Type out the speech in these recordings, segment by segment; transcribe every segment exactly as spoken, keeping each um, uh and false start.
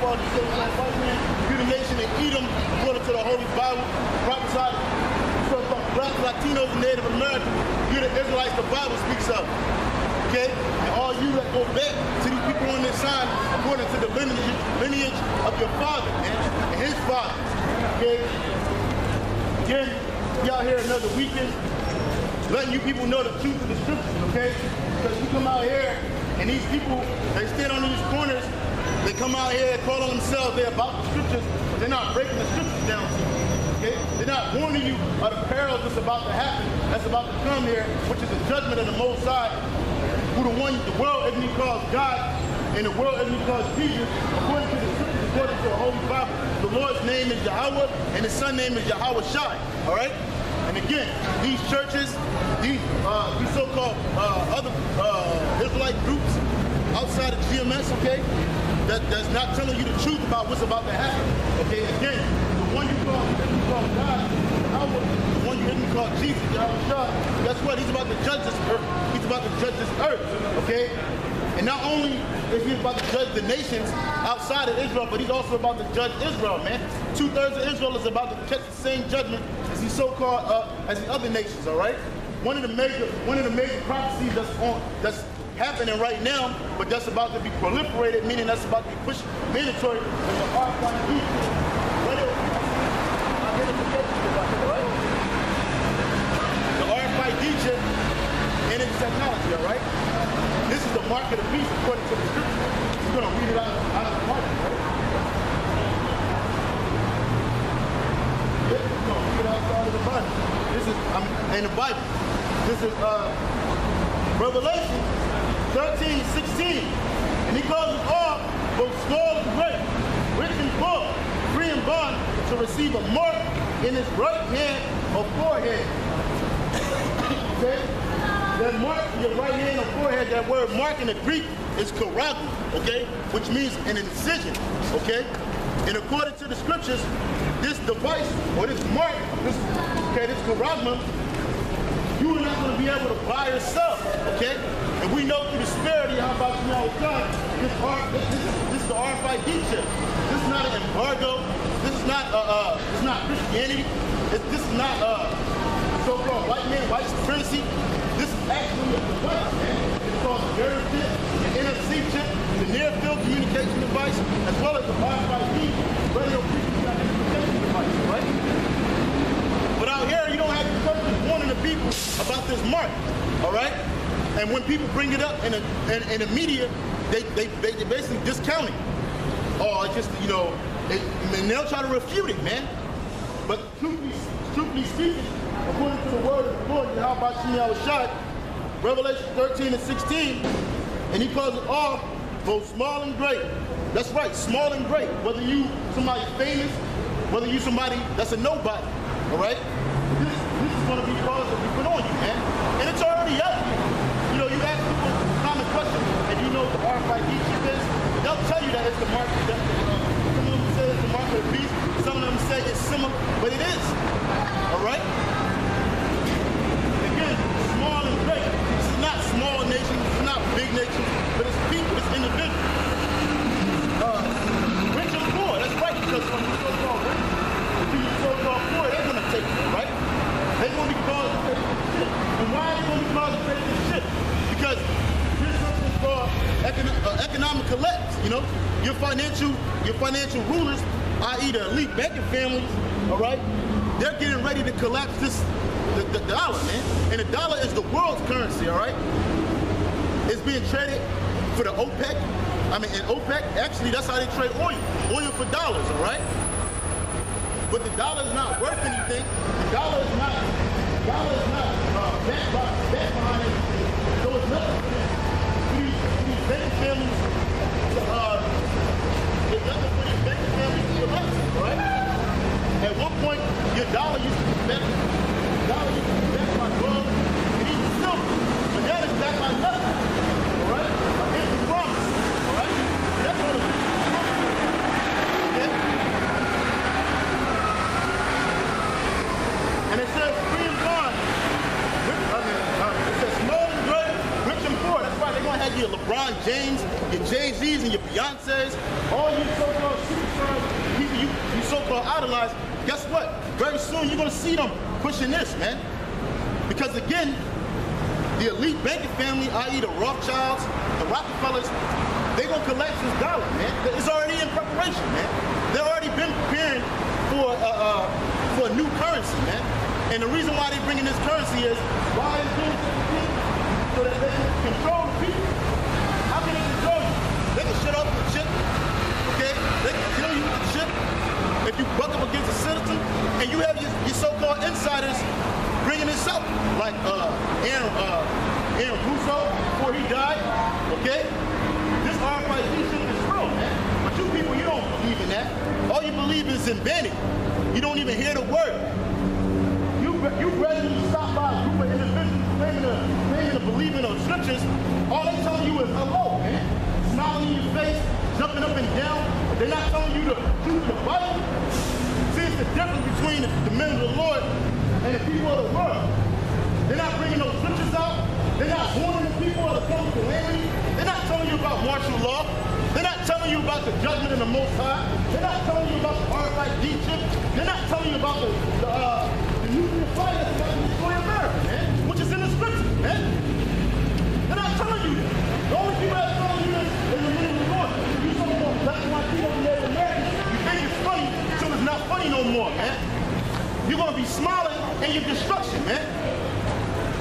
party, so it's like white man, mutilation and Edom, according to the Holy Bible, prophesied from blacks, Latinos, and Native Americans. You're the Israelites the Bible speaks of. Okay? And all you that go back to these people on this side, according to the lineage, lineage of your father, man, and his father. Okay? Again, y'all here another weekend, letting you people know the truth of the scriptures, okay? Because you come out here, and these people, they stand on these corners, they come out here and call on themselves, they're about the scriptures, but they're not breaking the scriptures down to you, okay? They're not warning you of the perils that's about to happen, that's about to come here, which is the judgment of the Most High, who the one, the world enemy calls God, and the world enemy calls Jesus, according to the scriptures, according to the Holy Bible. The Lord's name is Yahweh, and His Son's name is Yahweh Shai, all right? And again, these churches, these, uh, these so-called uh, other uh, Israelite groups outside of G M S, okay, that, that's not telling you the truth about what's about to happen, okay? Again, the one you call, you call God, the one you didn't call Jesus, Yahweh, that's what he's about to judge this earth. He's about to judge this earth, okay? And not only is he about to judge the nations outside of Israel, but he's also about to judge Israel, man. Two-thirds of Israel is about to catch the same judgment as the so-called uh, as the other nations, all right? One of the major, one of the major prophecies that's on that's happening right now, but that's about to be proliferated, meaning that's about to be pushed mandatory in the R F I D chip and its technology, all right? This is the mark of the beast according to the scripture. We're going to read it out, out of the mark, right? Yeah, we're going to read it outside of the Bible. This is, I'm in the Bible. This is uh, Revelation thirteen, sixteen. And he calls us all, both small and great, rich and poor, free and bond, to receive a mark in his right hand or forehead. Okay? That mark, your right hand or forehead, that word mark in the Greek is karagma, okay? Which means an incision, okay? And according to the scriptures, this device, or this mark, this, okay, this karagma, you are not gonna be able to buy or sell, okay? And we know through the spirit, how about you know God, this, this, this, this is the R F I D chip. This is not an embargo, this is not, uh, uh, it's not Christianity, it's, this is not uh, so-called white man, white supremacy. This is actually a device, man. It's called the N E R V chip, the N F C chip, the near field communication device, as well as the R F I D radio frequency identification device, right? But out here, you don't have to purpose warning the people about this mark, all right? And when people bring it up in the, in, in the media, they, they, they basically discount it. Or just, you know, they, and they'll try to refute it, man. But truthfully, truthfully speaking, according to the word of the Lord, how about Yahweh Shai, Revelation thirteen and sixteen, and he calls it all, both small and great. That's right, small and great. Whether you somebody famous, whether you somebody that's a nobody, all right? This, this is gonna be caused to be put on you, man. And it's already up. You know, you ask people common questions, and you know the R F I D chip is, they'll tell you that it's the mark of the beast. Some of them say it's the mark of the beast, some of them say it's similar, but it is, all right? Small and great. This is not small nation, it's not big nation, but it's people, it's individuals. Uh, rich and poor, that's right, because when you so-called rich, if you so-called poor, they're gonna take it, right? They're gonna be caused to take this shit. And why are they gonna be caused to take this shit? Because this is called econo uh, economic collapse, you know? Your financial, your financial rulers, that is the elite banking families, all right? They're getting ready to collapse this. The, the dollar, man. And the dollar is the world's currency, all right? It's being traded for the OPEC. I mean, in OPEC, actually, that's how they trade oil. Oil for dollars, all right? But the dollar is not worth anything. The dollar is not, the dollar is not uh, back, back behind it. So it's nothing for them. These, these bank families, uh, it's nothing for these bank families to collect, all right? At one point, your dollar used to be better. Dollar used to be backed by gold and even silver, but that is backed by nothing, all right? It's a promise, all right? That's what it is. Okay? And it says free and bond. It says small and great, rich and poor. That's why they're going to have your LeBron James, your Jay-Z's, and your Beyonce's, all you so-called people are idolized, guess what? Very soon you're gonna see them pushing this, man. Because again, the elite banking family, that is the Rothschilds, the Rockefellers, they gonna collect this dollar, man. It's already in preparation, man. They've already been preparing for a, uh, for a new currency, man. And the reason why they're bringing this currency is, why is doing this to people? So that they can control the people. How can they control you? They can shut off the chip, okay? They can kill you with the chip if you buck up against a citizen. And you have your, your so-called insiders bringing this up, like uh, Aaron, uh, Aaron Russo, before he died, okay? This R F I D shit is real, man. But you people, you don't believe in that. All you believe is in vanity. You don't even hear the word. You, you ready to stop by a group of individuals claiming to, claiming to believe in those scriptures. All they telling you is hello, man. Smiling in your face, jumping up and down. They're not telling you the truth of the Bible. See, it's the difference between the, the men of the Lord and the people of the world. They're not bringing those scriptures out. They're not warning the people of the public calamity. They're not telling you about martial law. They're not telling you about the judgment and the Most High. They're not telling you about the R F I D chip. They're not telling you about the, the, uh, the nuclear fire that's about to destroy America, man, which is in the scriptures, man. They're not telling you this. The only people that's telling you this is the men of the Lord. You talking about black and white people in Native America. You think it's funny until it's not funny no more, man. You're gonna be smiling in your destruction, man.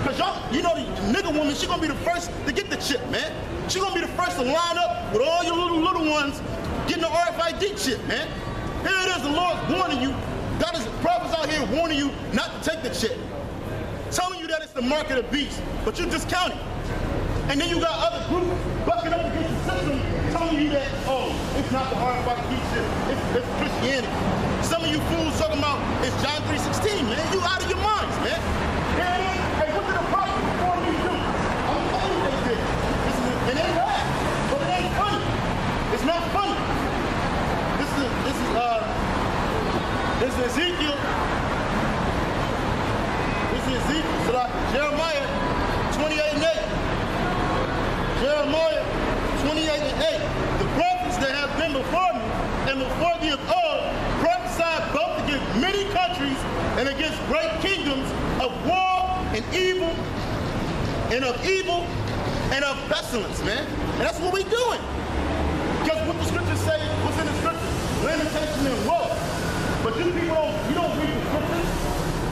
Cause y'all, you know the nigga woman, she gonna be the first to get the chip, man. She's gonna be the first to line up with all your little little ones getting the R F I D chip, man. Here it is, the Lord's warning you. God is, prophets out here warning you not to take the chip. Telling you that it's the mark of the beast, but you discount it. And then you got other groups bucking up against the system telling you that, oh, it's not the R F I D chip, it's, it's Christianity. Some of you fools talking about it's John three sixteen, man. You out of your minds, man. Here it is, hey, what did the prophet before me do? I'm telling you they did. And they laugh, but it ain't funny. It's not funny. This is this is uh this is Ezekiel. This is Ezekiel. So like Jeremiah twenty-eight and eight. Jeremiah twenty-eight and eight. The prophets that have been before me and before thee of old prophesied both against many countries and against great kingdoms of war and evil and of evil. And of pestilence, man. And that's what we're doing. Because what the scriptures say, what's in the scriptures? Lamentation and woe. But you people don't, you don't read the scriptures.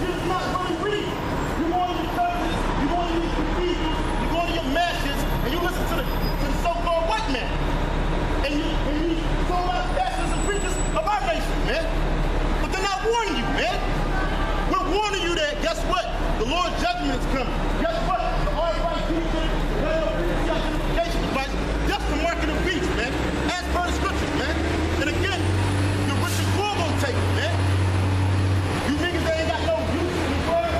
You're not really reading. You go to your churches, you go to your cathedrals, you go to your masses, and you listen to the, to the so-called white man. And you, and you call out pastors and preachers of our nation, man. But they're not warning you, man. We're warning you that, guess what? The Lord's judgment is coming. Guess what? The R F I D teacher, that's the mark of the beast, man. As per the scriptures, man. And again, the rich and poor gonna take it, man. You niggas that ain't got no use in the word,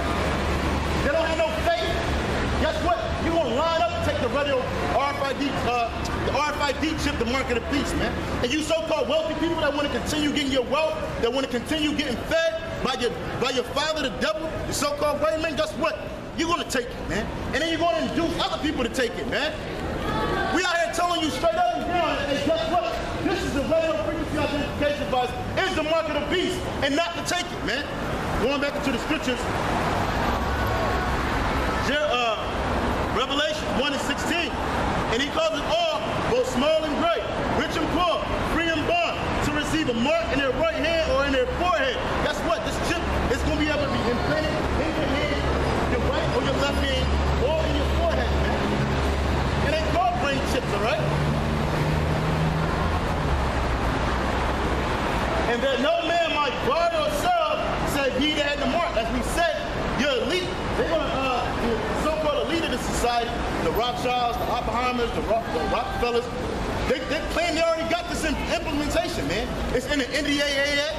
they don't have no faith. Guess what? You gonna line up and take the radio R F I D, uh, the R F I D chip, the mark of the beast, man. And you so-called wealthy people that want to continue getting your wealth, that want to continue getting fed by your by your father, the devil, the so-called white man. Guess what? You're gonna take it, man. And then you're gonna induce other people to take it, man. We out here telling you straight up and down, and guess what? This is the radio frequency identification device. It's the mark of the beast, and not to take it, man. Going back into the scriptures, uh, Revelation one and sixteen, and he calls it all, both small and great, rich and poor, free and bond, to receive a mark in their right hand or in their forehead. Guess what? This chip is going to be able to be implanted in your hand, your right or your left hand, or in your forehead, man. Brain chips, all right? And that no man might guard or serve, said he that had the mark. As we said, your elite, they're gonna, uh, the so-called elite of the society, the Rothschilds, the Oppenheimers, the, Rock, the Rockefellers, they, they claim they already got this in implementation, man. It's in the N D A A,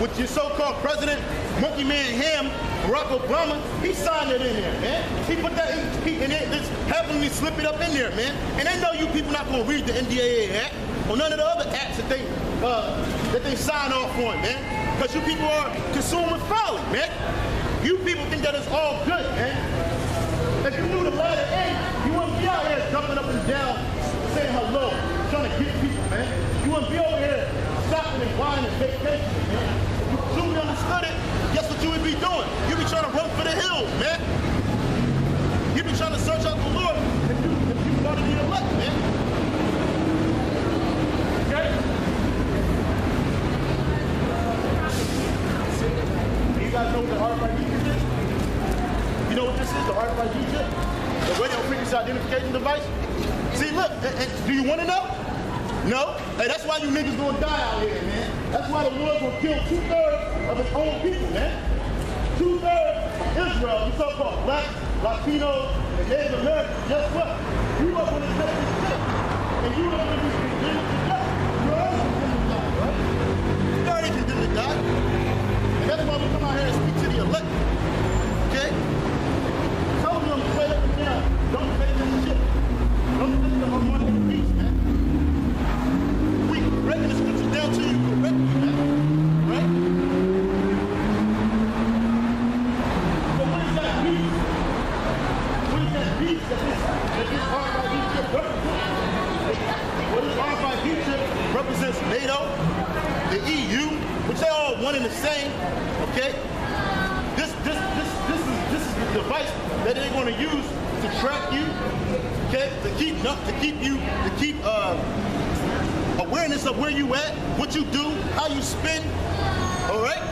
with your so-called president, monkey man him, Barack Obama, he signed it in there, man. He put that in, he, and it, just happened to slip it up in there, man. And they know you people not gonna read the N D A A Act or none of the other acts that they uh, that they sign off on, man. Because you people are consumed with folly, man. You people think that it's all good, man. If you knew the latter end, you wouldn't be out here jumping up and down, saying hello, trying to get people, man. You wouldn't be over here shopping and buying and vacationing, man. the future, the radio frequency identification device. See, look, do you want to know? No? Hey, that's why you niggas gonna die out here, man. That's why the Lord's gonna kill two-thirds of his own people, man. Two-thirds of Israel, you so-called black, Latinos, and Native Americans. Guess what? You don't want to take this shit. And you don't want to be condemned to death. You're already condemned to die, right? You're already condemned to die. And that's why we come out here and speak to the elect. Okay? Tell them straight up and down. Don't take this shit. Don't take the harmonic peace, man. We break the scripture down to you correctly, man. Right? So what is that peace? What is that peace that this, that this R F I D chip represents? Well, this R F I D chip represents NATO, the E U, which they all one and the same, okay? This, this, this, this is, this is the device that they're going to use to track you, okay? To keep, to keep you, to keep uh, awareness of where you at, what you do, how you spend, all right?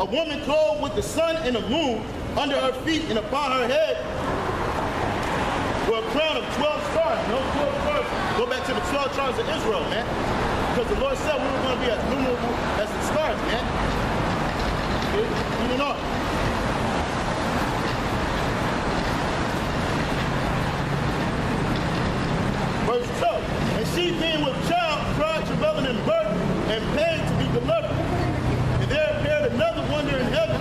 A woman clothed with the sun and the moon under her feet, and upon her head were a crown of twelve stars. No, twelve stars. Go back to the twelve tribes of Israel, man. Because the Lord said we were going to be as numerable as the stars, man. Okay? Moving on. Verse two. And she being with child cried, travailing in birth, and pain to be delivered. Another wonder in heaven.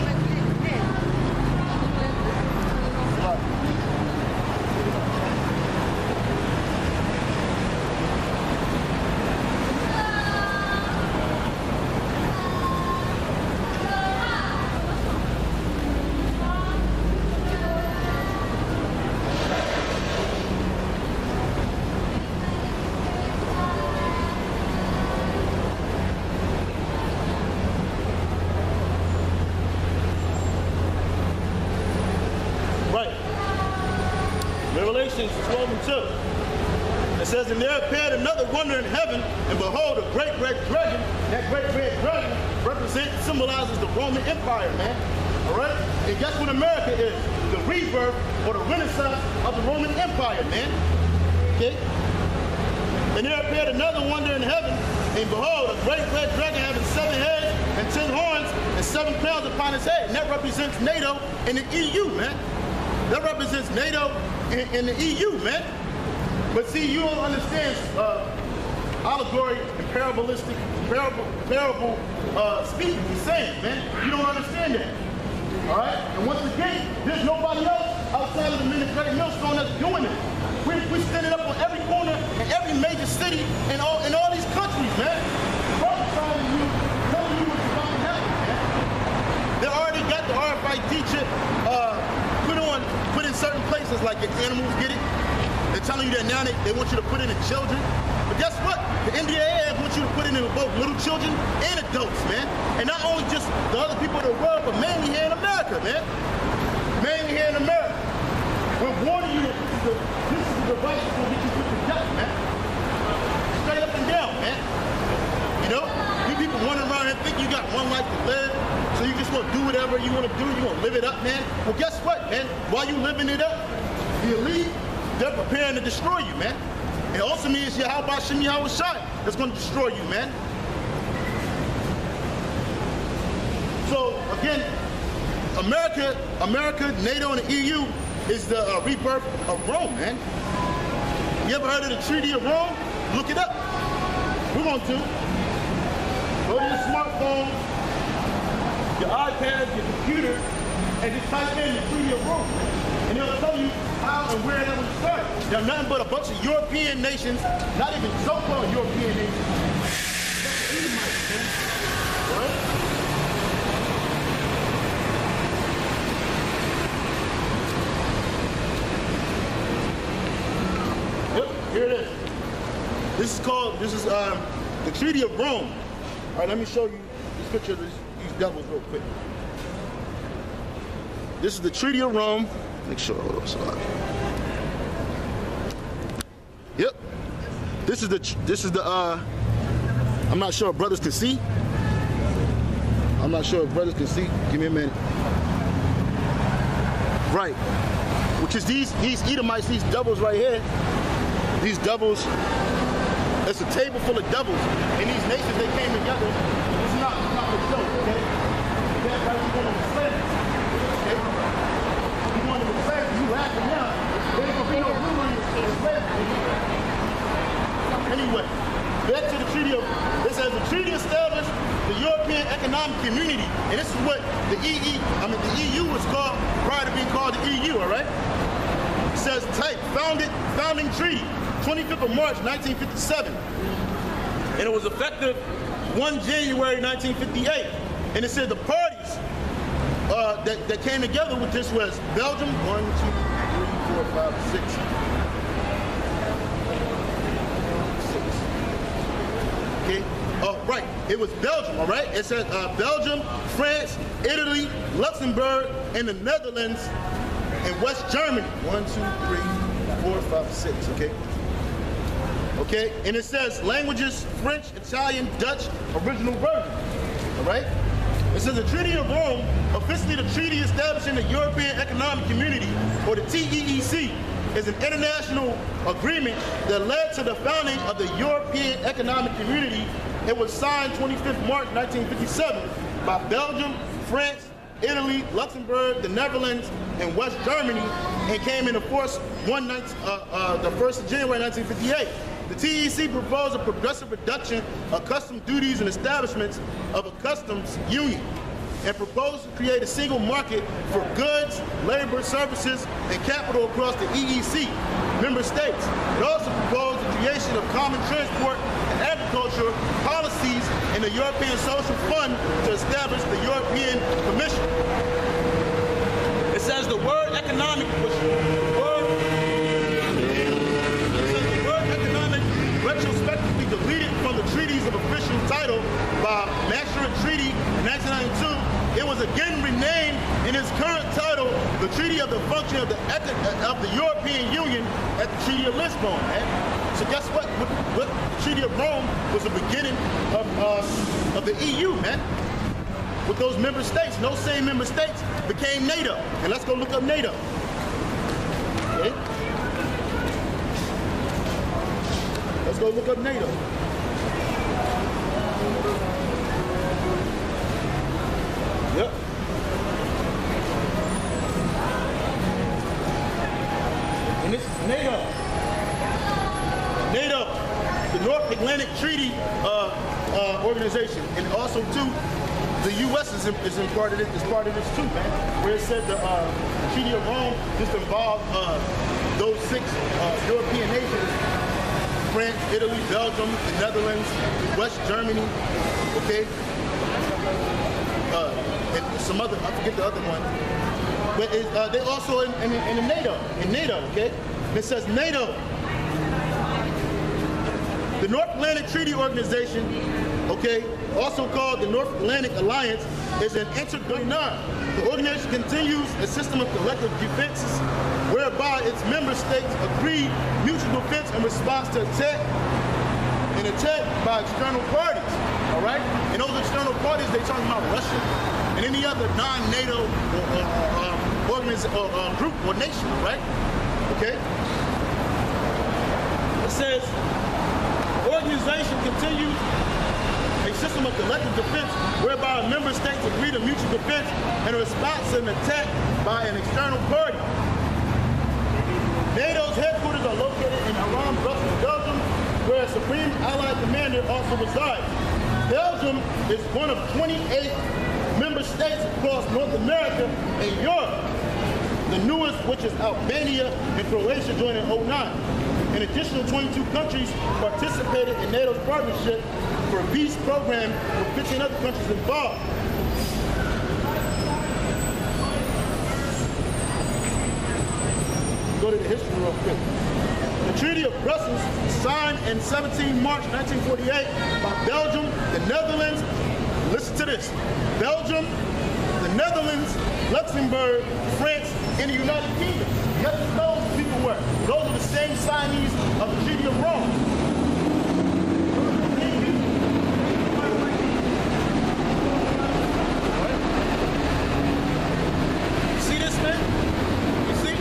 In the E U, man. But see, you don't understand uh, allegory and parabolistic, parable, parable uh, speaking and saying, man. You don't understand that. All right? And once again, there's nobody else outside of the Democratic Millstone that's doing it. We're, we're standing up on every corner in every major city in all, in all these countries, man. Prophesying you, telling you what's about to happen, man. They already got the R F I D chip uh, put on, put in certain places. Like the animals get it. They're telling you that now they, they want you to put in the children. But guess what? The N D A A wants you to put in both little children and adults, man. And not only just the other people in the world, but mainly here in America, man. Mainly here in America. We're warning you that this is the, this is the device that's going to get you put to death, man. Straight up and down, man. You know? You people wandering around here thinking you got one life to live. So you just want to do whatever you want to do. You want to live it up, man. Well, guess what, man? While you living it up, the elite, they're preparing to destroy you, man. It also means Yahweh Shem Yahweh Shai that's going to destroy you, man. So, again, America, America, NATO, and the E U is the uh, rebirth of Rome, man. You ever heard of the Treaty of Rome? Look it up. We're going to. Go to your smartphone, your iPad, your computer, and just type in the Treaty of Rome. And it'll tell you how and where that was started. They're nothing but a bunch of European nations, not even so-called European nations. That's the Edomites, man. Right? Yep, here it is. This is called, this is um, the Treaty of Rome. All right, let me show you this picture of these, these devils real quick. This is the Treaty of Rome. Make sure I hold up slide. Yep. This is the, this is the, uh, I'm not sure if brothers can see. I'm not sure if brothers can see. Give me a minute. Right. Which is these, these Edomites, these devils right here. These devils. It's a table full of devils. And these nations, they came together. It's not, it's not a joke, okay? They wanted to save us. You wanted to save us, you acting now. There ain't gonna be no ruling to save us. Anyway, back to the treaty of, it says the treaty established the European Economic Community. And this is what the E E, I mean the E U was called, prior to being called the E U, all right? It says type, founded, founding treaty. twenty-fifth of March nineteen fifty-seven, and it was effective first of January nineteen fifty-eight. And it said the parties uh, that, that came together with this was Belgium, one, two, three, four, five, six, six. Okay, oh, right. It was Belgium, all right. It said uh, Belgium, France, Italy, Luxembourg, and the Netherlands, and West Germany. One, two, three, four, five, six. Okay. Okay, and it says languages, French, Italian, Dutch, original version, all right? It says the Treaty of Rome, officially the treaty establishing the European Economic Community, or the T E E C, is an international agreement that led to the founding of the European Economic Community. It was signed twenty-fifth of March nineteen fifty-seven by Belgium, France, Italy, Luxembourg, the Netherlands, and West Germany, and came into force one, uh, uh, the first of January nineteen fifty-eight. The T E C proposed a progressive reduction of custom duties and establishments of a customs union and proposed to create a single market for goods, labor, services, and capital across the E E C member states. It also proposed the creation of common transport and agriculture policies and the European Social Fund to establish the European Commission. It says the word economic was retrospectively deleted from the treaty's of official title by Maastricht Treaty in nineteen ninety-two. It was again renamed in its current title, the Treaty of the Function of the of the European Union at the Treaty of Lisbon. Man. So guess what? What, what? The Treaty of Rome was the beginning of uh, of the E U, man. With those member states, no same member states became NATO. And let's go look up NATO. Okay. Let's go look up NATO. Yep. And this is NATO. NATO, the North Atlantic Treaty uh, uh, Organization. And also, too, the U S is, in, is, in part of this, is part of this, too, man. Where it said the uh, Treaty of Rome just involved uh, those six uh, European nations. France, Italy, Belgium, the Netherlands, West Germany, okay? Uh, and some other, I forget the other one. But it, uh, they also in, in, in NATO, in NATO, okay? And it says NATO, the North Atlantic Treaty Organization, okay, also called the North Atlantic Alliance, is an interdisciplinary. The organization continues a system of collective defenses whereby its member states agree mutual defense in response to attack and attack by external parties, all right? And those external parties, they're talking about Russia and any other non-NATO or, or, or, or, or, or group or nation, right? Okay? It says, the organization continues a system of collective defense whereby member states agree to mutual defense in response to an attack by an external party. NATO's headquarters are located in Iran, Brussels, Belgium, where a Supreme Allied Commander also resides. Belgium is one of twenty-eight member states across North America and Europe, the newest, which is Albania and Croatia, joining in oh nine. An additional twenty-two countries participated in NATO's Partnership for a Peace program with fifteen other countries involved. Go to the history real quick. The Treaty of Brussels, signed in seventeenth March nineteen forty-eight by Belgium, the Netherlands, listen to this, Belgium, the Netherlands, Luxembourg, France, and the United Kingdom. Guess who those people were? Those are the same signees of the Treaty of Rome. See this, man? You see?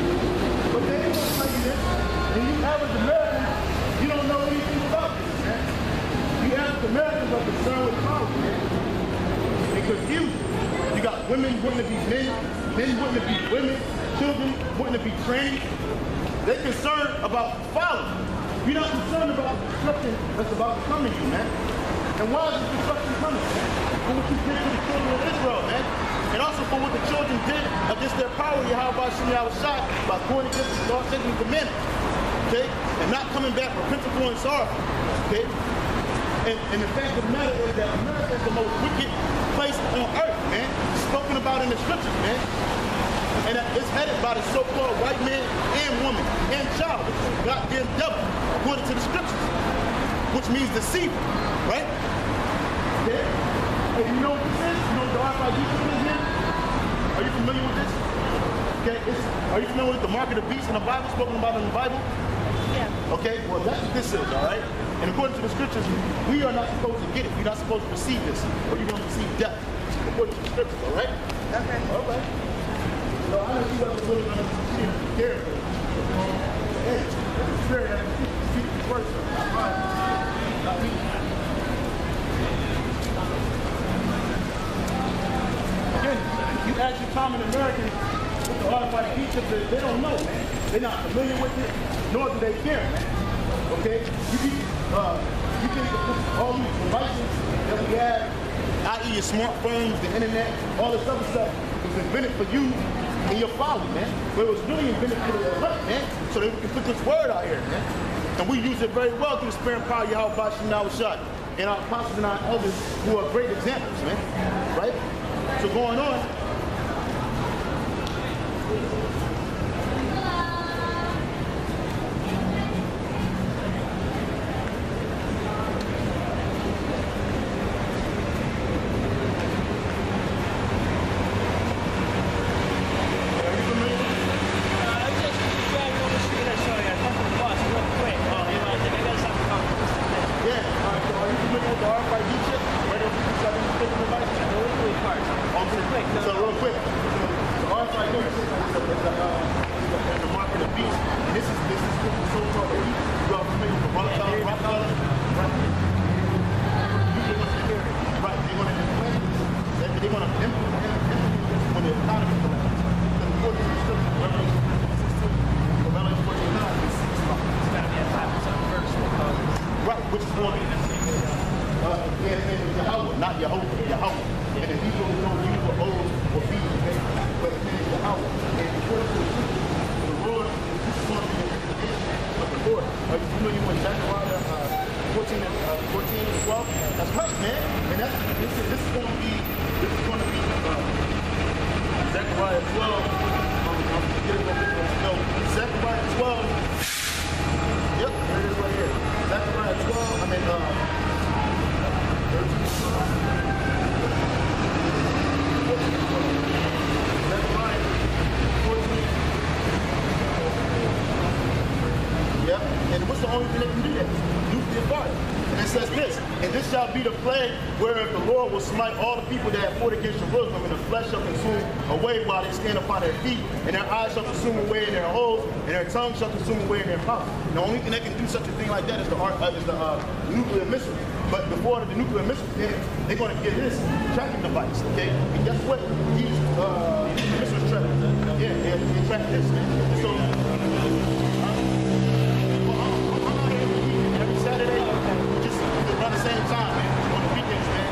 But they ain't gonna tell you this. When you average Americans, you don't know anything about this, man. The average Americans are concerned with power, man. They're confused. You got women wanting to be men, men wanting to be women, children wanting to be trained. They're concerned about following. You're not concerned about something that's about to come to you, man. And why is this destruction coming, man? For what you did to the children of Israel, man. And also for what the children did against their power, Yahweh Shemiyah was shot by going against the law, taking the men, okay? And not coming back repentful and sorrowful, okay? And, and the fact of the matter is that America is the most wicked place on earth, man. Spoken about in the scriptures, man. And it's headed by the so-called white man and woman and child, which is a goddamn devil, according to the scriptures, which means deceiver, right? Okay? And you know what this is? You know what the R F I D is here? Are you familiar with this? Okay, it's, are you familiar with the mark of the beast in the Bible, spoken about in the Bible? Yeah. Okay, well that's what this is, all right? And according to the scriptures, we are not supposed to get it. You're not supposed to receive this, or you're going to receive death, according to the scriptures, all right? Okay. All right. So I know you guys are really going to see it carefully. Hey, it's very nice to see the first one. Not me. Again, you ask your common Americans what the R F I D teachers is, they don't know, man. They're not familiar with it, nor do they care, man. Okay? You be, uh, you think all these devices that we have, that is your smartphones, the internet, all this other stuff, was invented for you and your folly, man. But it was really invented for the elect, man, so that we can put this word out here, man. And we use it very well through the spirit and power of Yahweh Shemiyah Shai, and our apostles and our elders who are great examples, man, right? So going on. Tongue shall consume away in their mouth. The only thing that can do such a thing like that is the uh, is the uh, nuclear missile. But before the nuclear missile, they're, they're going to get this tracking device. Okay, and guess what? These uh, missiles track. Yeah, they, they track this. So uh, every Saturday, just around the same time, man, on the weekends, man.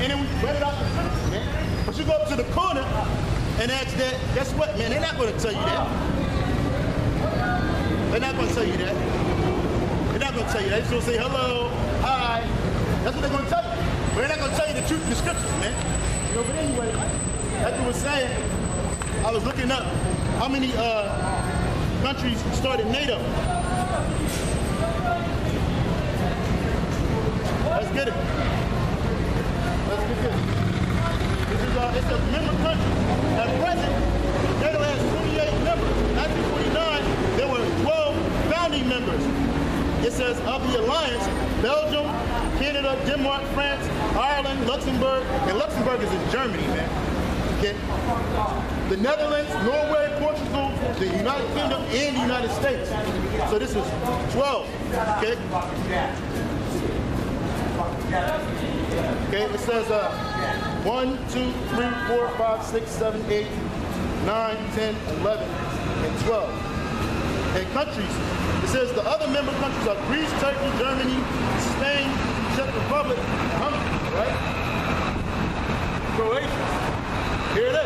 and then we read it out the sentence, man. But you go up to the corner and ask that, guess what, man? They're not going to tell you that. They're not going to tell you that. They're not going to tell you that. They're just going to say, hello, hi. That's what they're going to tell you. But they're not going to tell you the truth in the scriptures, man. You know, but anyway, like you were saying, I was looking up how many uh, countries started NATO. Let's get it. Let's get this. This is uh, it's a member country. At present, NATO has twenty-eight members. nineteen forty-nine, there were twelve founding members. It says of the alliance, Belgium, Canada, Denmark, France, Ireland, Luxembourg, and Luxembourg is in Germany, man. Okay. The Netherlands, Norway, Portugal, the United Kingdom, and the United States. So this is twelve. Okay. Okay, it says uh, one, two, three, four, five, six, seven, eight, nine, ten, eleven, and twelve. And countries, it says the other member countries are Greece, Turkey, Germany, Spain, Czech Republic, and Hungary, right? Croatia. Here it is.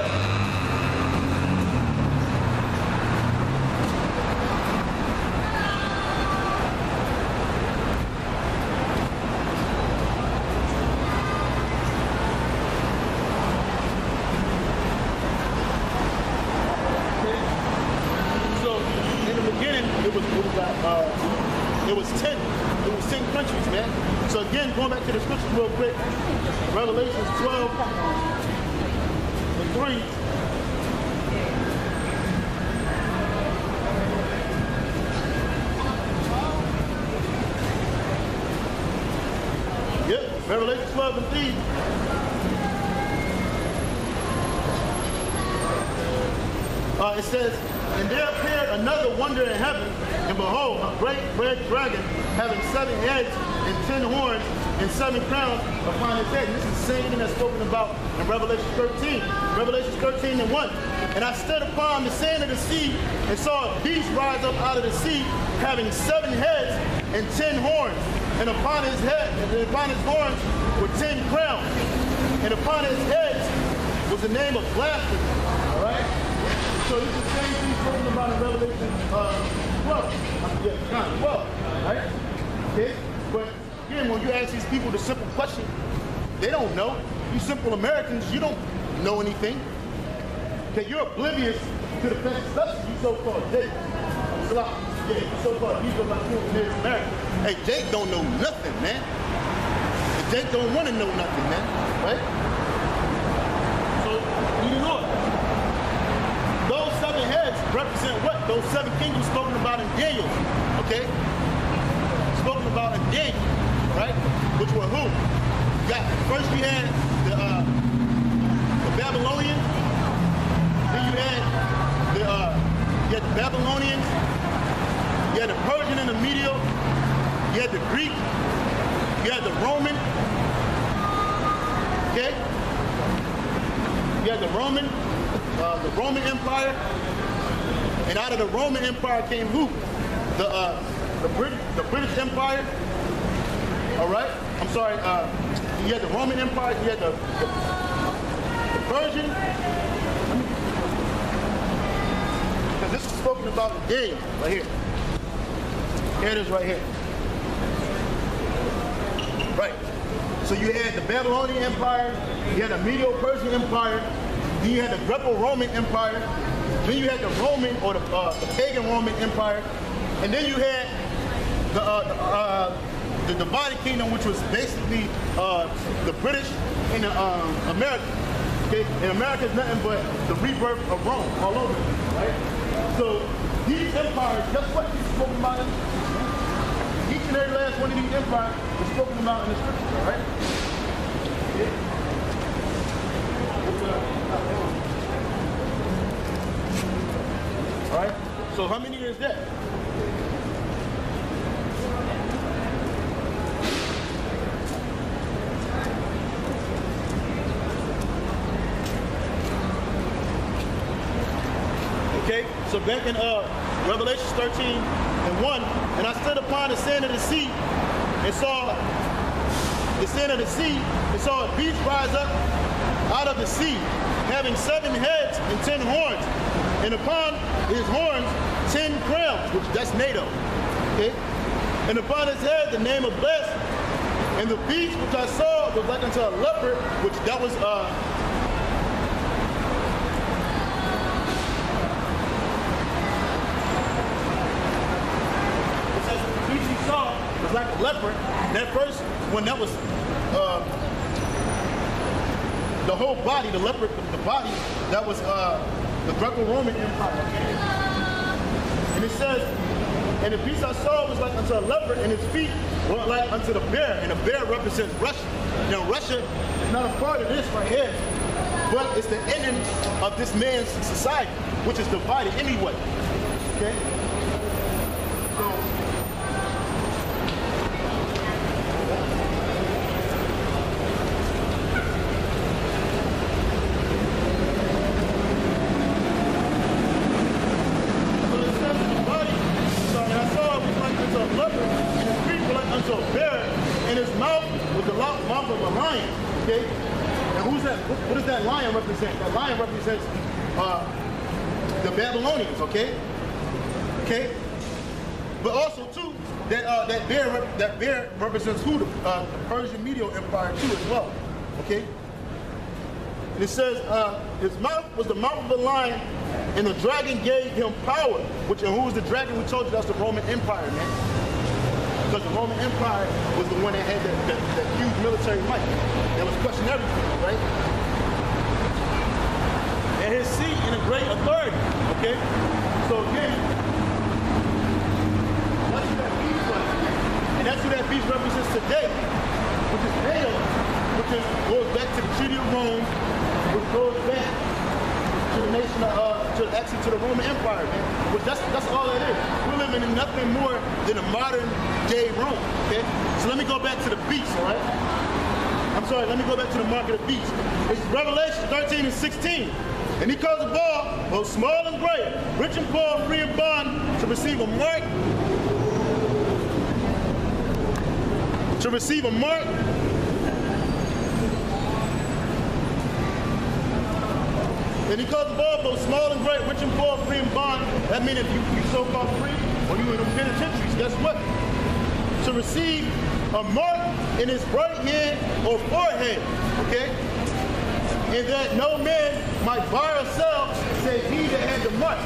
Uh, it says, and there appeared another wonder in heaven, and behold, a great red dragon, having seven heads and ten horns and seven crowns upon his head. And this is the same thing that's spoken about in Revelation thirteen. Revelation thirteen and one. And I stood upon the sand of the sea and saw a beast rise up out of the sea, having seven heads and ten horns. And upon his head, and upon his horns were ten crowns. And upon his heads was the name of blasphemy. All right? So this is the same thing talking about in Revelation uh, twelve. Yeah, John twelve. All right? Okay? But again, when you ask these people the simple question, they don't know. You simple Americans, you don't know anything. Okay, you're oblivious to the fact that you so-called date. Yeah, so-called people like you in America. Hey, Jake don't know nothing, man. And Jake don't want to know nothing, man. Right? So, you know it. Those seven heads represent what? Those seven kingdoms spoken about in Daniel. Okay? Spoken about in Daniel. Right? Which were who? Got, first you had the, uh, the Babylonians. Then you had the, uh, you had the Babylonians. You had the Persian and the Medo, you had the Greek, you had the Roman, okay? You had the Roman, uh, the Roman Empire, and out of the Roman Empire came who? The uh, the Brit the British Empire, all right? I'm sorry, uh, you had the Roman Empire, you had the, the, the Persian, because this is spoken about in Daniel right here. Here it is right here. Right. So you had the Babylonian Empire, you had the Medo-Persian Empire, then you had the Greco-Roman Empire, then you had the Roman or the, uh, the pagan Roman Empire, and then you had the, uh, the, uh, the divided kingdom, which was basically uh, the British and the um, America. Okay? And America is nothing but the rebirth of Rome all over, right? So these empires, guess what? These spoken about each and every last one of these empires is spoken about in the scripture, all right? Yeah. All right. So how many is that? Okay, so back in uh, Revelation thirteen and one, and I stood upon the sand of the sea and saw descend of the sea, and saw a beast rise up out of the sea, having seven heads and ten horns, and upon his horns ten crowns, which that's NATO, okay? And upon his head the name of blessed. And the beast which I saw was like unto a leopard, which that was uh it says the beast you saw was like a leopard. And at first, when that was uh, the whole body, the leopard, the body, that was uh the Greco-Roman Empire. Okay? And it says, and the beast I saw was like unto a leopard, and his feet were like unto the bear, and the bear represents Russia. Now Russia is not a part of this right here, but it's the ending of this man's society, which is divided anyway. Okay? So, that lion represents uh, the Babylonians, okay? Okay? But also, too, that uh, that bear that bear represents who? The uh, Persian Medo Empire, too, as well, okay? And it says, uh, his mouth was the mouth of a lion, and the dragon gave him power, which, and who was the dragon? We told you that's the Roman Empire, man. Because the Roman Empire was the one that had that, that, that huge military might that was crushing everything, right? His seat in a great authority, okay? So again, that's who that beast was. And that's who that beast represents today, which is NATO, which is, goes back to the Treaty of Rome, which goes back to the nation of, uh, to, actually to the Roman Empire, man. Which that's, that's all that is. We're living in nothing more than a modern day Rome, okay? So let me go back to the beast, all right? I'm sorry, let me go back to the mark of the beast. It's Revelation thirteen and sixteen. And he caused the ball, both small and great, rich and poor, free and bond, to receive a mark, to receive a mark, and he caused the ball, both small and great, rich and poor, free and bond, that means if you, you so-called free, or you in the penitentiaries, guess what? To receive a mark in his right hand or forehead, okay? And that no man might buy or sell, save he that had the money.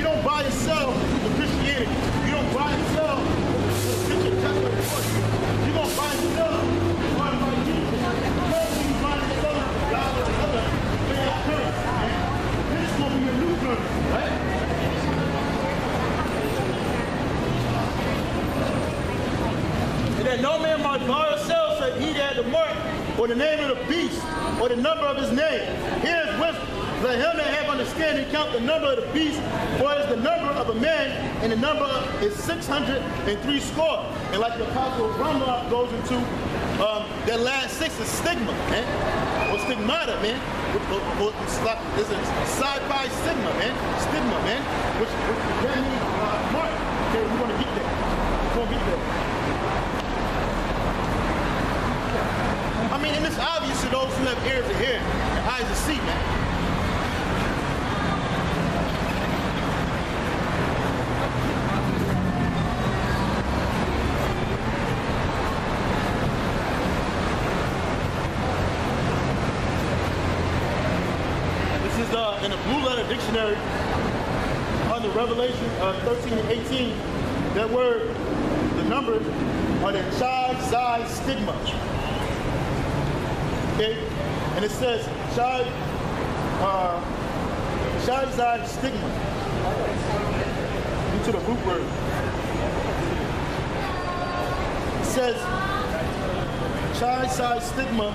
You don't buy and sell the Christianity. You don't buy and sell the Christian Catholic Church. You're going to buy and sell the money by Jesus. Because you buy and sell the God of another, you're going to curse, man. This is going to be a new curse, right? And that no man might buy or sell, save he that had the money, or the name of the beast, or the number of his name. Here's wisdom. Let him that have understanding count the number of the beast, for it is the number of a man, and the number is six hundred and three score. And like the Apostle Rama goes into, um, that last six is stigma, man, or stigmata, man. Or, or, or, this is sci-fi stigma, man. Stigma, man. Which, which that means uh, mark. Okay, we're gonna get there. We're gonna get there. I mean, and it's obvious to those who have ears to hear and eyes to see, man. This is uh, in the Blue Letter Dictionary under Revelation uh, thirteen and eighteen. That word, the numbers, are the chi, psi, stigma. Okay? And it says, Shai, uh, Shai Zai stigma. Into the root word. It says, Shai Zai stigma.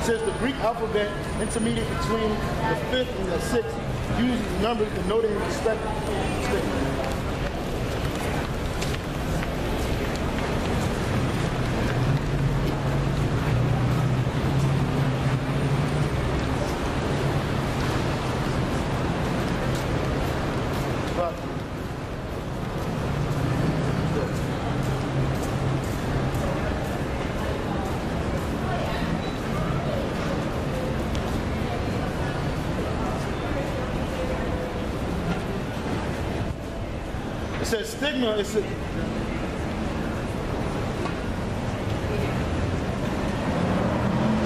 It says the Greek alphabet intermediate between the fifth and the sixth uses numbers denoting respective stigma. It says stigma. It's a,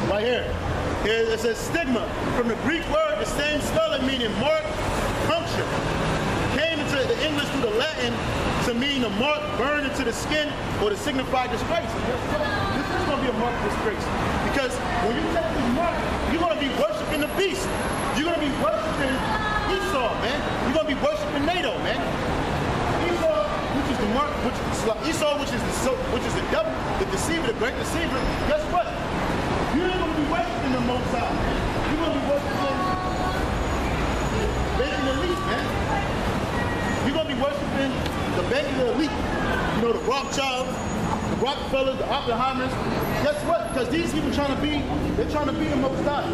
right here. Here it says stigma. From the Greek word, the same spelling meaning mark, puncture. Came into the English through the Latin to mean a mark burned into the skin or to signify disgrace. This is going to be a mark of disgrace. Because when you take this mark, you're going to be worshiping the beast. You're going to be worshiping Esau, man. You're going to be worshiping NATO, man. Esau, which is the mark, which is Esau, which is the which is the devil, the deceiver, the great deceiver. Guess what? You're not going to be worshiping the Most High, man. You're going to be worshiping the elite, man. You're going to be worshiping the banking elite. You know, the Rothschilds, the Rockefellers, the Oppenheimers. Guess what? Because these people trying to be, they're trying to be the Most High.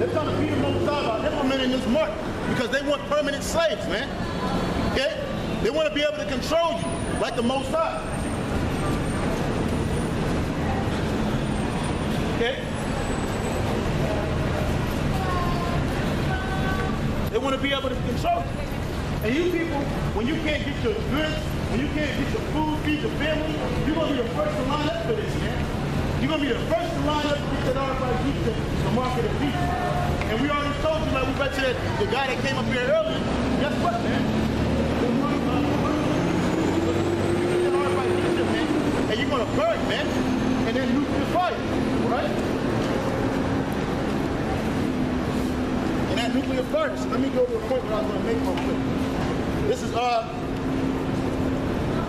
They're trying to be the Most High by implementing this mark. Because they want permanent slaves, man. Okay? They want to be able to control you, like the Most High. Okay? They want to be able to control you. And you people, when you can't get your goods, when you can't get your food, feed your family, you're going to be the first to line up for this, man. You're going to be the first to line up to get that R F I D to the market of peace. And we already told you, like we bet you that the guy that came up here earlier, guess what, man? And you're gonna burn, man, and then loot the fire, right? And that nuclear furnace, let me go to a point that I was gonna make real quick. This is uh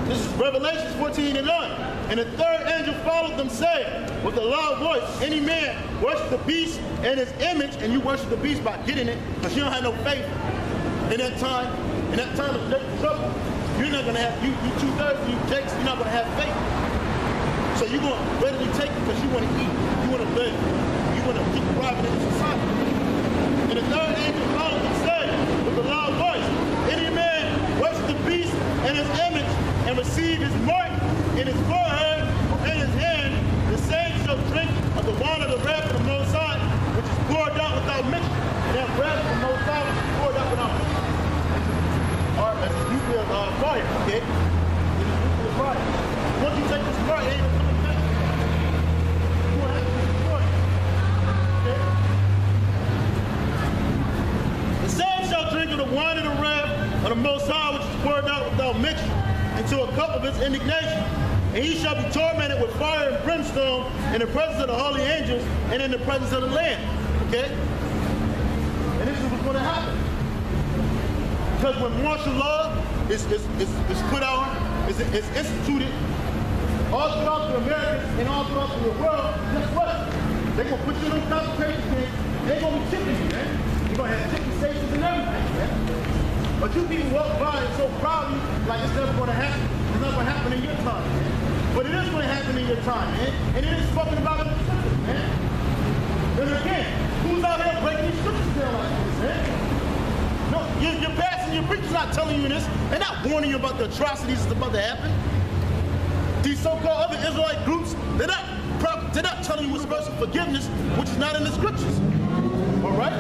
this is Revelation fourteen and nine. And the third angel followed them, saying with a loud voice, any man worship the beast and his image, and you worship the beast by getting it, because you don't have no faith in that time, in that time of trouble. You're not gonna have, you, you two thirds, you jakes, you're not gonna have faith. So you're gonna readily take it because you wanna eat, you wanna live, you wanna keep thriving in society. And the third angel followed them, saying with a loud voice, any man worship the beast and his image, and receive his mark in his forehead, in his hand, the same shall drink of the wine of the wrath of the Most High, which is poured out without mixture, and that wrath of the Most High which is poured out without mixture. All right, that's a nuclear uh, fire, okay? It is nuclear fire. Once you take this fire, it ain't gonna come back. You won't have to destroy it, okay? The same shall drink of the wine of the wrath of the Most High, which is poured out without mixture, into a cup of his indignation. And he shall be tormented with fire and brimstone in the presence of the holy angels and in the presence of the Lamb. Okay? And this is what's going to happen. Because when martial law is, is, is, is put out, is, is instituted, all throughout the Americas and all throughout the world, guess what? They're going to put you in those concentration camps. They're going to be chipping you, man. You're going to have chicken stations and everything, man. But you people walk by and so proudly, like it's never going to happen. It's not going to happen in your time, man. But it is going to happen in your time, man. And it is fucking about the scriptures, man. And again, who's out here breaking these scriptures down like this, man? No, you're, you're passing, your preacher's not telling you this. They're not warning you about the atrocities that's about to happen. These so-called other Israelite groups, they're not, they're not telling you what's about forgiveness, which is not in the scriptures. All right?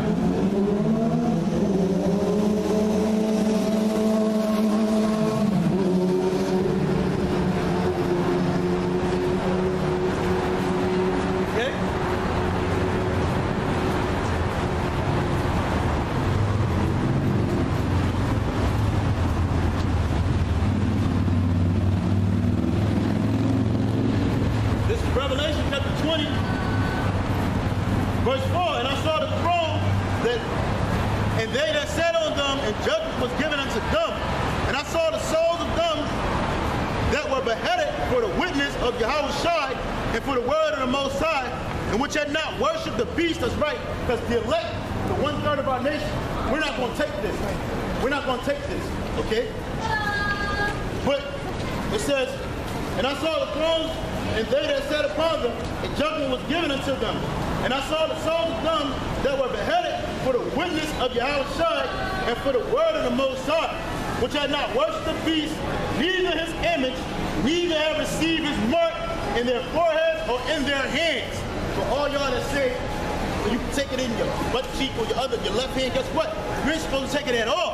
Guess what? You ain't supposed to take it at all.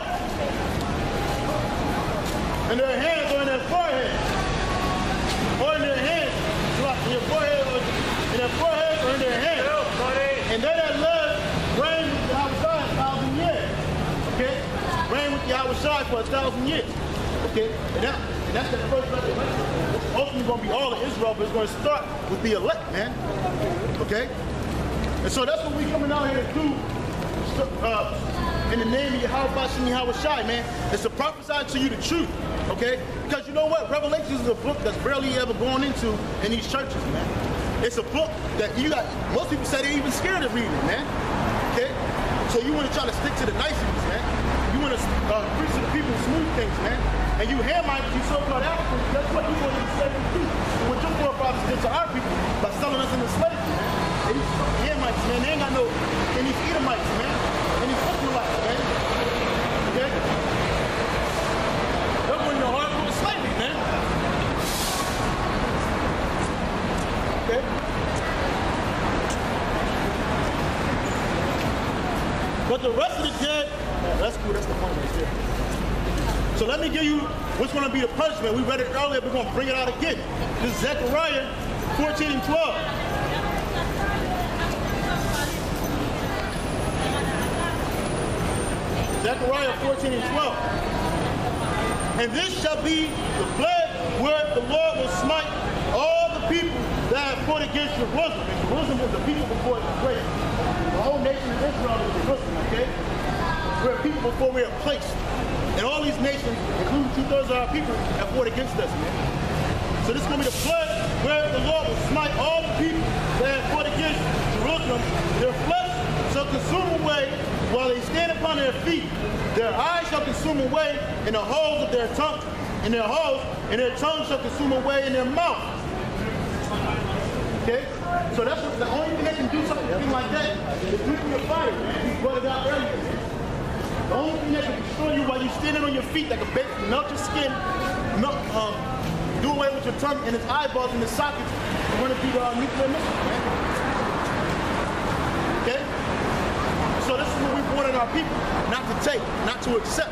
and their hands on their forehead. On their hands. Like your forehead or in their forehead or in their hands. And they that love reign with the outside a thousand years. Okay? Reign with the outside for a thousand years. Okay? And, that, and that's the first revelation. It's ultimately going to be all of Israel, but it's going to start with the elect, man. Okay? And so that's what we coming out here to do. Uh, in the name of Yahweh Shem Yahweh Shai, man, it's to prophesy to you the truth, okay? Because you know what? Revelations is a book that's barely ever gone into in these churches, man. It's a book that you got, most people say they're even scared of reading, man, okay? So you want to try to stick to the niceties, man. You want to uh, preach to the people smooth things, man. And you Hamites, you so-called Africans, that's what you want to say to do. And what your forefathers did to our people by selling us into slavery, man. And these Hamites, man, they ain't got no, and these Edomites, man. And he's fucking like it, man. Okay? That wasn't no hardcore slavery, man. Okay? But the rest of the dead, oh, that's cool, that's the point right there. So let me give you what's going to be the punishment. We read it earlier, we're going to bring it out again. This is Zechariah fourteen and twelve. Zechariah fourteen and twelve. And this shall be the flood where the Lord will smite all the people that have fought against Jerusalem. And Jerusalem was the people before it was placed. The whole nation of Israel was Jerusalem, okay? We're people before we are placed. And all these nations, including two-thirds of our people, have fought against us, man. So this is going to be the flood where the Lord will smite all the people that have fought against Jerusalem. Their flesh shall consume away while they stand upon their feet, their eyes shall consume away in the holes of their tongue, in their holes, and their tongue shall consume away in their mouth. Okay? So that's what, the only thing that can do something like that is nuclear fire, man. You brought it out earlier. The only thing that can destroy you while you're standing on your feet, that can basically melt your skin, melt, um, do away with your tongue and its eyeballs and its sockets, is going to be the uh, nuclear missile, man. Okay? So this is what we wanted our people, not to take, not to accept,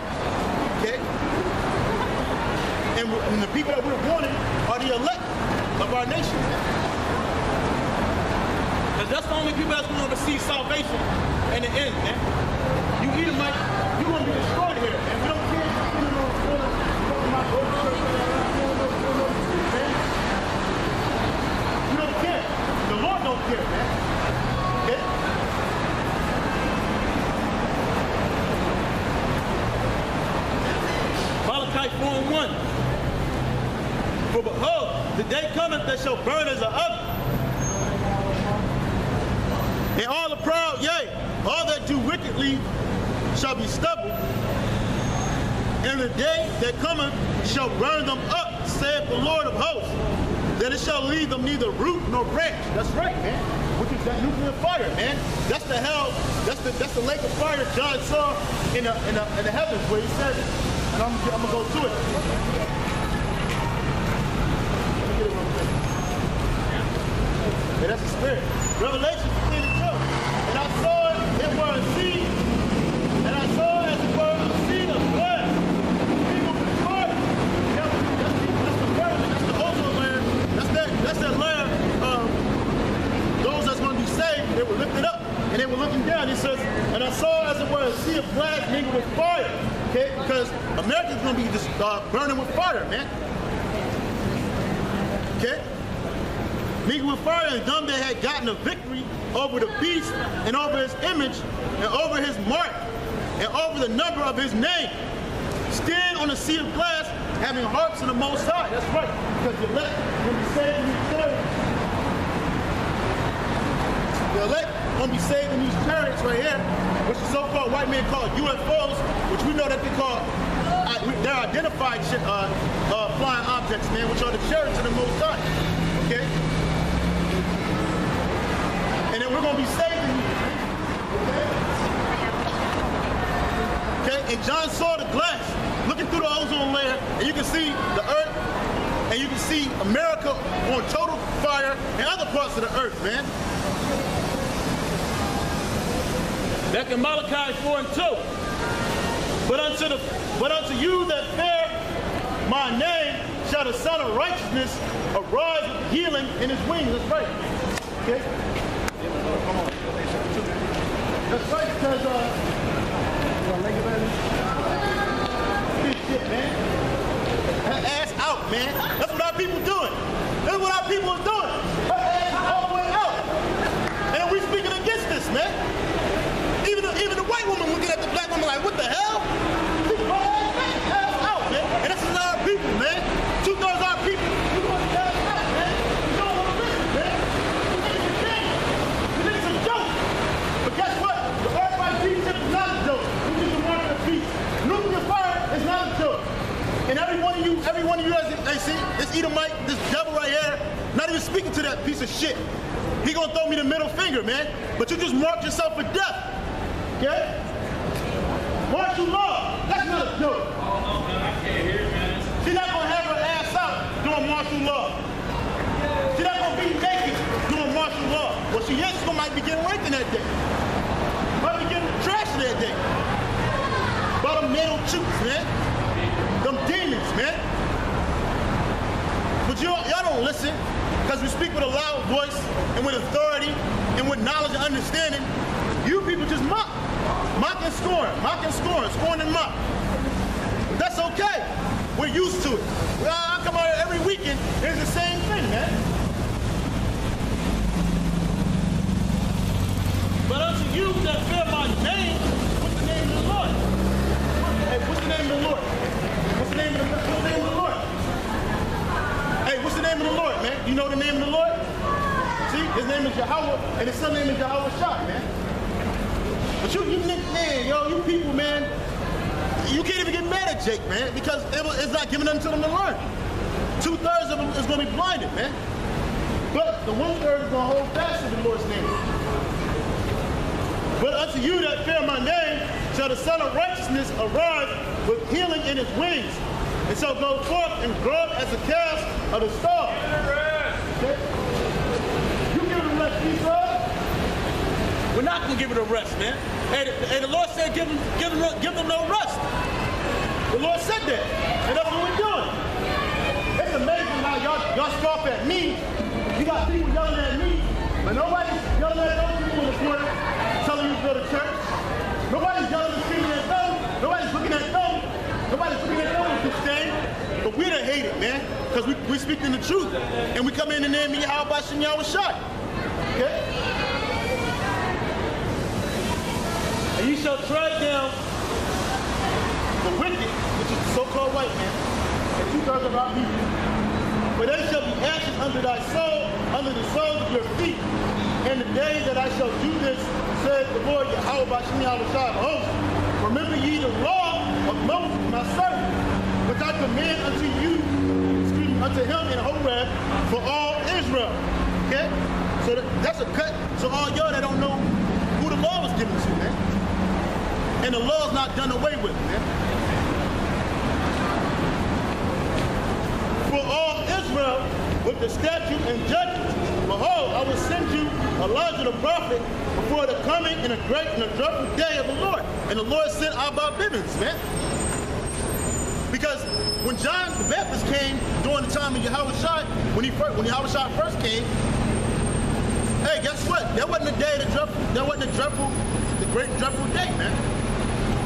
okay? And, and the people that we're wanting are the elect of our nation. Because that's the only people that's going to receive salvation in the end, man. You eat them like, you're going to be destroyed here, man. We don't care if you're sitting on the corner, talking about over and over and man. You don't care. The Lord don't care, man. Okay? four and one. For behold, the day cometh that shall burn as an oven. And all the proud, yea, all that do wickedly shall be stubble. And the day that cometh shall burn them up, saith the Lord of hosts, that it shall leave them neither root nor branch. That's right, man. Which is that nuclear fire, man. That's the hell, that's the that's the lake of fire John saw in the in the, in the heavens where he said it. And I'm, I'm gonna go to it. Yeah, that's the spirit. Revelation fifteen and twelve. And I saw it, it were a sea, and I saw it as it were a sea of blood. People from the water. That's, that's, that's the burden. That's the ozone layer. That's that. That's that layer. Um, those that's gonna be saved, they were lifted up, and they were looking down. He says, and I saw it as it were a sea of glass mingled with fire. Okay, because America's gonna be just uh, burning with fire, man. Okay? Mingled with fire, and them that had gotten a victory over the beast and over his image and over his mark and over the number of his name. Stand on the sea of glass, having harps in the most high. That's right, because the elect gonna be saved in these chariots. The elect gonna be saved in these chariots right here, which the so-called white men call U F Os, which we know that they call, they're identified uh, uh, flying objects, man, which are the chariots of the Most High, okay? And then we're going to be saving you, okay? Okay, and John saw the glass, looking through the ozone layer, and you can see the earth, and you can see America on total fire and other parts of the earth, man. Back in Malachi four and two. But unto the but unto you that fear my name shall the Son of Righteousness arise with healing in his wings. Let's pray. Okay? Let's pray because, uh, this shit, man. Her ass out, man. That's what our people doing. That's what our people are doing. Her ass all the way out. And we speaking against this, man. Even the, even the white woman looking at the black woman like, what the hell? She's her ass, man. Ass out, man. And this is our people, man. Two-thirds of our people. We want to ass out, man. We don't want to listen, man. We think it's a game. We think it's a joke. But guess what? The earthquake leadership is not a joke. We just want to peace. Nuclear fire is not a joke. And every one of you, every one of you guys, they see, this Edomite, this devil right here, not even speaking to that piece of shit. He gonna throw me the middle finger, man. But you just marked yourself for death, okay? March you law, that's not a joke. Oh, no, man, I can't hear, man. She's not gonna have her ass out doing martial law. She's not gonna be naked doing martial law. Well, she is, she might be getting raped in that day. Might be getting trashed that day. But them middle chooks, man. Them demons, man. But y'all don't listen, because we speak with a loud voice and with authority and with knowledge and understanding. You people just mock. Mock and scorn. Mock and scorn. Scorn and mock. But that's okay. We're used to it. I come out here every weekend. It's the same thing, man. But unto you that fear my name, what's the name of the Lord? Hey, what's the name of the Lord? What's the name of the, what's the name of the Lord? Hey, what's the name of the Lord, man? You know the name of the Lord? See, his name is Yahweh, and his son's name is Yahweh Shai, man. But you, you, man, yo, you people, man, you can't even get mad at Jake, man, because it, it's not given unto them to learn. Two thirds of them is going to be blinded, man. But the one third is going to hold fast to the Lord's name. But unto you that fear my name shall the Son of Righteousness arise with healing in his wings, and shall go forth and grow up as the calves of the stall. Okay? You give it a rest, Esau. We're not going to give it a rest, man. And, and the Lord said, give them, give, them, give them no rest. The Lord said that. And that's what we're doing. It's amazing how y'all y'all scoff at me. You got people yelling at me. But nobody's yelling at those people this morning telling you to go to church. Nobody's yelling and screaming at them. Nobody's looking at them. Nobody's looking at them with this thing. But we done hate it, man. Because we, we're speaking the truth. And we come in the name of Yahweh by Shem Yahweh Shai. Okay? And you shall tread down the wicked, which is the so-called white man, and two-thirds of our people. For they shall be ashes under thy soul, under the soles of your feet. In the day that I shall do this, says the Lord Yahweh by Shem Yahweh Shai of hosts. Remember ye the law of Moses, my servant, which I command unto you, excuse me, unto him in Horeb for all Israel. Okay? So that, that's a cut. So all y'all that don't know who the law was given to, man. And the law's not done away with, man. For all Israel with the statute and judgment. Behold, I will send you Elijah the prophet before the coming in a great and a dreadful day of the Lord. And the Lord sent Abba Bivens, man. Because when John the Baptist came during the time of Yahweh Shai, when he first, when Yahweh Shai first came, hey, guess what? That wasn't a day of the dreadful, that wasn't a dreadful, the great dreadful day, man.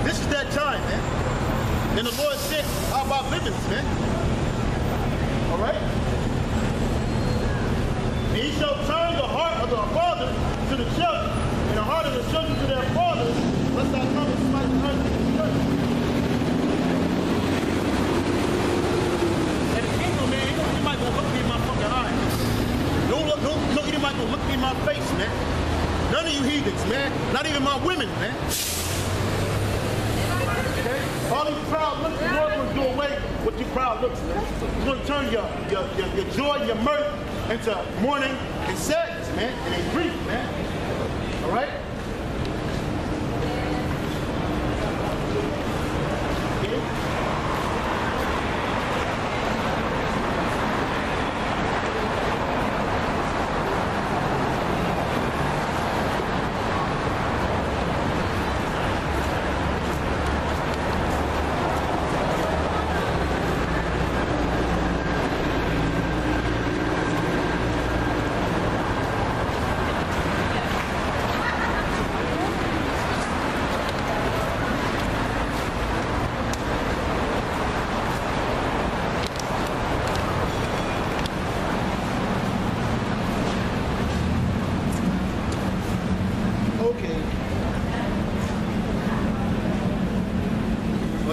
This is that time, man. And the Lord sent Abba Bivens, man. All right? And he shall turn the heart of the father to the children, and the heart of the children to their fathers, lest I come and smite the earth with the church. And the kingdom, man, ain't no Edomite gonna look me in my fucking eyes. No, no, no Edomite gonna look me in my face, man. None of you heathens, man. Not even my women, man. Okay? All these proud looks, the Lord gonna do away with your proud looks, man. He's gonna turn your, your, your, your joy, your mirth, into mourning and sadness, man, and in grief, man. All right? Okay.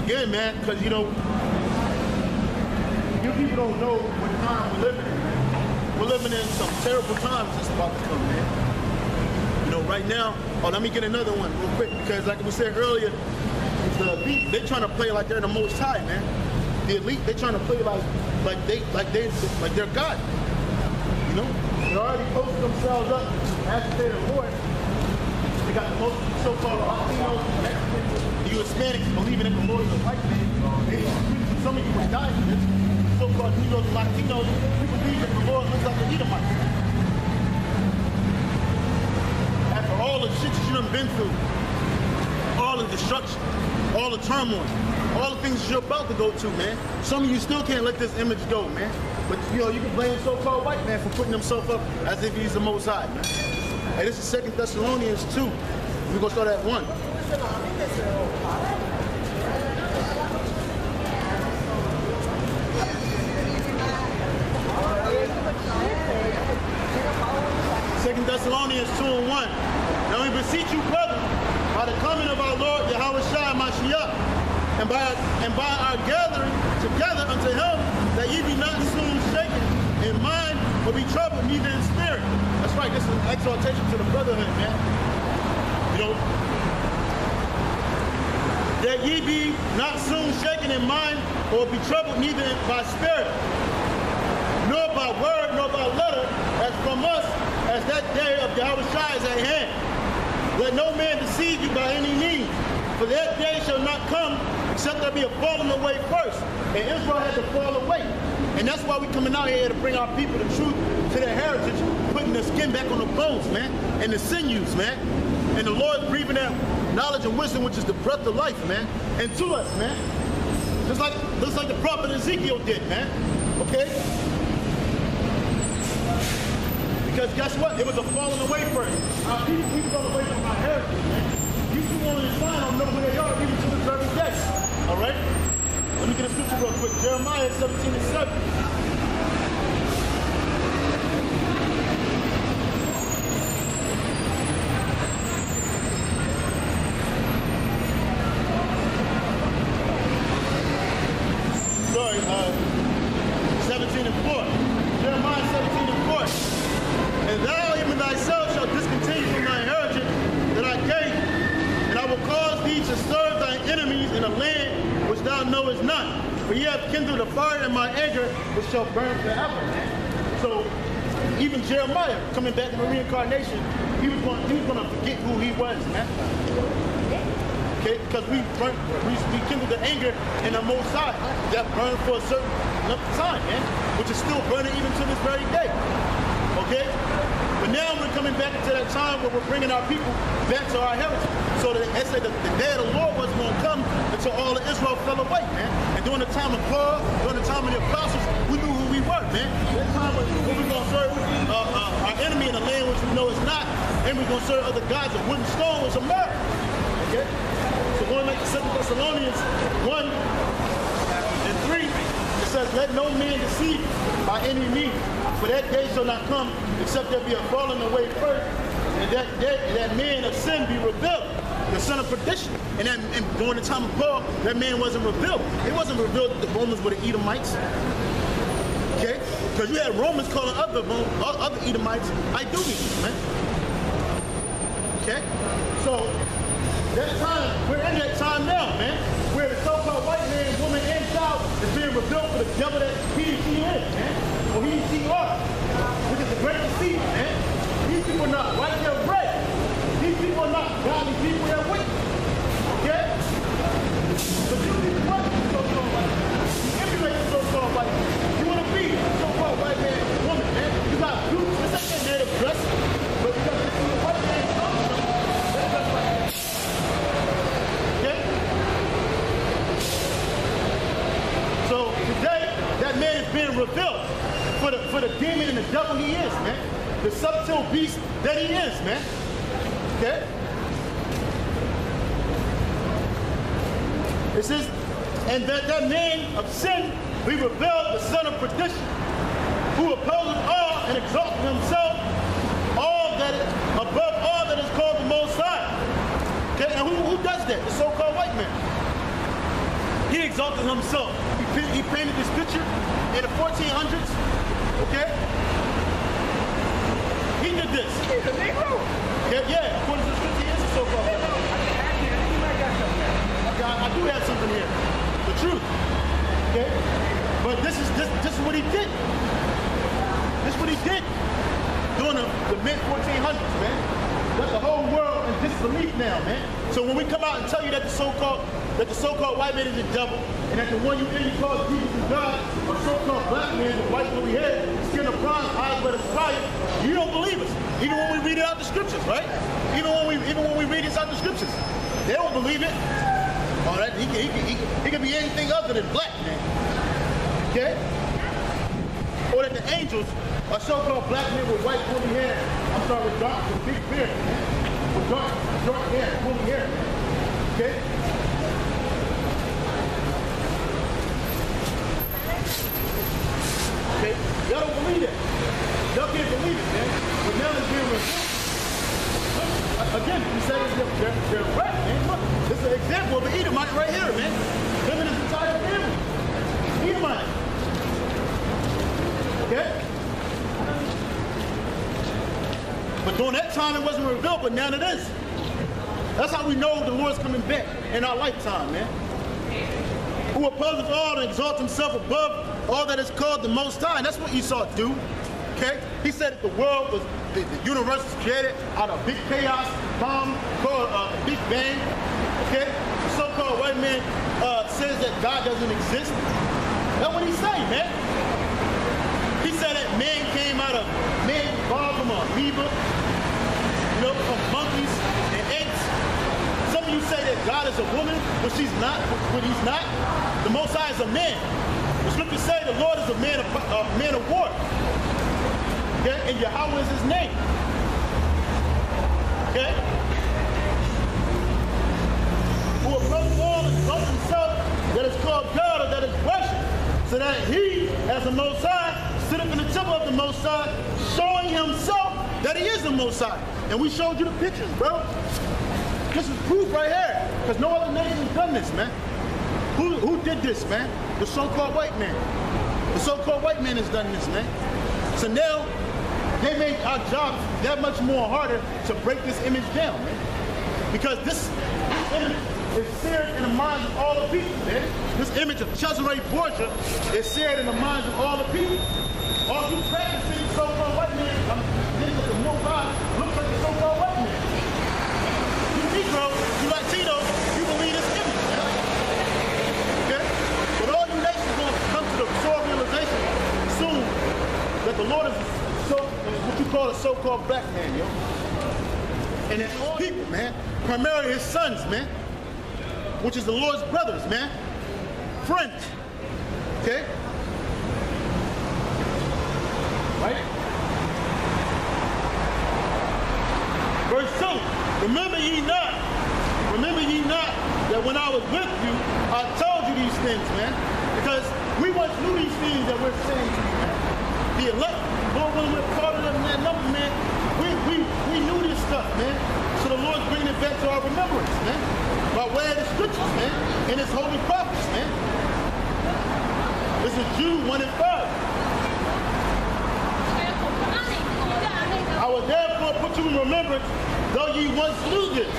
again, man, because, you know, you people don't know what time we're living in. We're living in some terrible times that's about to come, man. You know, right now, oh, let me get another one real quick, because like we said earlier, the elite, they're trying to play like they're the Most High, man. The elite, they're trying to play like like they like they like they're God. You know? They already posted themselves up as they're the Lord. They got the most so-called Latinos, Mexicans, the Hispanics believing in the Lord is a white man. Some of you would die for this. So-called Negroes and Latinos, we believe that the Lord looks like an Edomite. After all the shit that you done been through, all the destruction, all the turmoil, all the things you're about to go to, man. Some of you still can't let this image go, man. But you know, you can blame so-called white man for putting himself up as if he's the Most High, man. Hey, this is Second Thessalonians two. We're gonna start at one. Second Thessalonians two and one. Now we beseech you, brothers, by the coming of our Lord Yahushua Mashiach, and by, and by our gathering together unto him, that ye be not soon shaken, and mind will be troubled, neither in spirit. That's right, this is an exhortation to the brotherhood, man. You know, that ye be not soon shaken in mind, or be troubled, neither by spirit, nor by word, nor by letter, as from us, as that day of Yahushua is at hand. Let no man deceive you by any means, for that day shall not come except there be a falling away first. And Israel had to fall away. And that's why we're coming out here to bring our people the truth to their heritage, putting the skin back on the bones, man, and the sinews, man. And the Lord breathing out knowledge and wisdom, which is the breath of life, man, and to us, man. Just like, just like the prophet Ezekiel did, man, okay? Because guess what? It was a falling away first. Our people, we fell away from our heritage, man. You people on this line don't know where they are, even to this very day. All right? Let me get a scripture real quick. Jeremiah seventeen and seven. Sorry, uh, seventeen and four. Jeremiah seventeen and four. And thou even thyself shalt discontinue from thy heritage that I gave, and I will cause thee to serve thy enemies in a land which thou knowest not. For ye have kindled a fire in my anger, which shall burn forever. So even Jeremiah, coming back to the reincarnation, he was going, he was going to forget who he was, man. Okay, because we burnt, we kindled the anger in the Most High that burned for a certain time, man, which is still burning even to this very day. Okay? But now we're coming back into that time where we're bringing our people back to our heritage. So that they said the, the day of the Lord wasn't going to come until all of Israel fell away, man. And during the time of Paul, during the time of the apostles, we knew who we were, man. That time was when we were going to serve uh, uh, our enemy in a land which we know is not, and we're going to serve other gods of wood and stone, which are murder. Okay? So going back to Second Thessalonians one and three, it says, let no man deceive by any means. For that day shall not come, except there be a falling away first, and that day, and that man of sin be revealed, the son of perdition. And, that, and during the time of Paul, that man wasn't revealed. It wasn't revealed that the Romans were the Edomites, okay? Because you had Romans calling other other Edomites, I do these, man, okay? So that time, we're in that time now, man, where the so-called white man, woman, and child is being revealed for the devil that he she is, man. Well, he didn't see us, which is a great deceit, man. These people are not white, they're red. These people are not godly people, they're wicked. Okay? So you need to work with the so-called white man. You emulate the so-called white man. You want to be a so-called white man and woman, man. You got blue, it's like that native dress, but you got to see the white man comes from. That's just like that. Okay? So today, that man is being revealed. For the, for the demon and the devil he is, man. The subtle beast that he is, man. Okay? It says, and that that man of sin, we revealed the son of perdition, who opposes all and exalts himself, all that is, above all that is called the Most High. Okay? And who, who does that? The so-called white man. exalted himself. He, he painted this picture in the fourteen hundreds, okay? He did this. He's a Negro. Yeah, yeah, according to the fifty years or so far. I got, I do have something here. The truth, okay? But this is, this, this is what he did. This is what he did during the, the mid fourteen hundreds, man. That's the whole world in disbelief now, man. So when we come out and tell you that the so-called that the so-called white man is the devil, and that the one you really call Jesus is God, or so-called black man with white woolly hair, skin of bronze, eyes red as fire, you don't believe us. Even when we read it out the scriptures, right? Even when we even when we read this out the scriptures, they don't believe it. Oh, that he can he can, he can, he can be anything other than black man, okay? Or that the angels are so-called black men with white woolly hair. I'm sorry, with dark, with big beard, man. With dark, dark hair, woolly hair, okay? Okay, y'all don't believe that. Y'all can't believe it, man. But now it's being revealed. Again, we said it's they're, they're right, man. Look, this is an example of an Edomite right here, man. Look at his entire family. Edomite. Okay? But during that time, it wasn't revealed, but now it is. That's how we know the Lord's coming back in our lifetime, man. Who opposeth all and exalts himself above all that is called the Most High. And that's what Esau do, okay? He said that the world was, the, the universe was created out of big chaos, bomb, called uh, the Big Bang, okay? The so-called white man uh, says that God doesn't exist. That's what he's saying, man. He said that man came out of, man evolved from an amoeba, of monkeys and apes. Some of you say that God is a woman, but she's not, but he's not. The Most High is a man. The scriptures say the Lord is a man of, a man of war. Okay? And Yahweh is his name. Okay? Who approaches all and loves himself that is called God or that is worshipped, so that he, as the Most High, sitteth in the temple of the Most High, showing himself that he is the Most High. And we showed you the pictures, bro. This is proof right here, because no other nation has done this, man. Who, who did this, man? The so-called white man. The so-called white man has done this, man. So now, they make our jobs that much more harder to break this image down, man. Because this image is seared in the minds of all the people, man. This image of Cesare Borgia is seared in the minds of all the people. All you practicing so-called white men, I mean, looks like the so-called white man. You Negroes, you Latinos, you believe this image, man. Okay? But all you nations are going to come to the full realization soon that the Lord is so, what you call a so-called black man, yo. And that all people, man, primarily his sons, man, which is the Lord's brothers, man, friends, okay? Right? Verse two, remember ye not, remember ye not that when I was with you, I told you these things, man. Because we once knew these things that we're saying to you, man. The elect, Lord willing, we're part of them, that number, man. We, we, we knew this stuff, man. So the Lord's bringing it back to our remembrance, man. By way of the scriptures, man, and his holy prophets, man. This is Jude one and five. I will therefore put you in remembrance, though ye once knew this,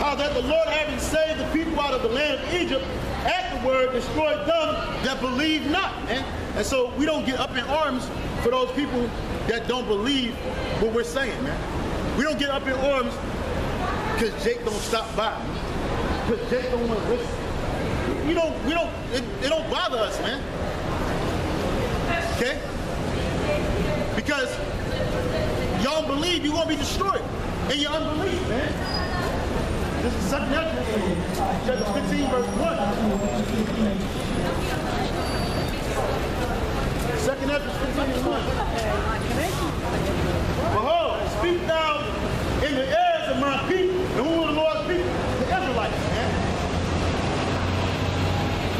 how that the Lord having saved the people out of the land of Egypt, afterward destroyed them that believe not, man. And so we don't get up in arms for those people that don't believe what we're saying, man. We don't get up in arms because Jake don't stop by, because Jake don't want to listen. We don't, we don't, it, it don't bother us, man. Okay? Because y'all believe, you're going to be destroyed in your unbelief, man. This is Second Exodus fifteen, verse one. Second Exodus fifteen, verse one. Behold, speak thou in the ears of my people, and who will the Lord speak? The Israelites, man.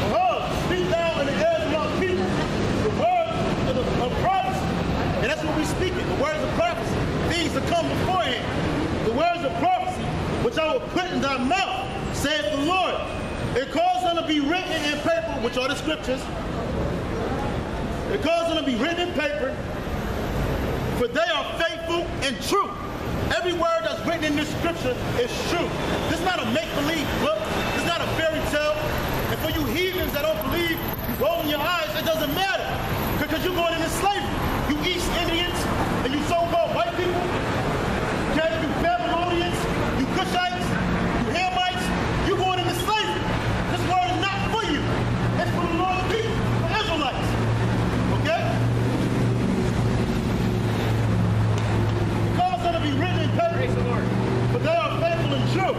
Behold, speak thou in the ears of my people, the words of, the, of prophecy. And that's what we're speaking, the words of prophecy. Things to come beforehand. The words of prophecy, which I will put in thy mouth, saith the Lord. It caused them to be written in paper, which are the scriptures. It caused them to be written in paper, for they are faithful and true. Every word that's written in this scripture is true. This is not a make-believe book. This is not a fairy tale. And for you heathens that don't believe, you roll in your eyes, it doesn't matter. Because you're going into slavery. You East Indians and you so-called white people. Okay, you Babylonians, you Cushites, you Hamites, you're going into slavery. This word is not for you. It's for the Lord's people, the Israelites. Okay? Cause that to be written in paper. Praise the Lord. But they are faithful and true.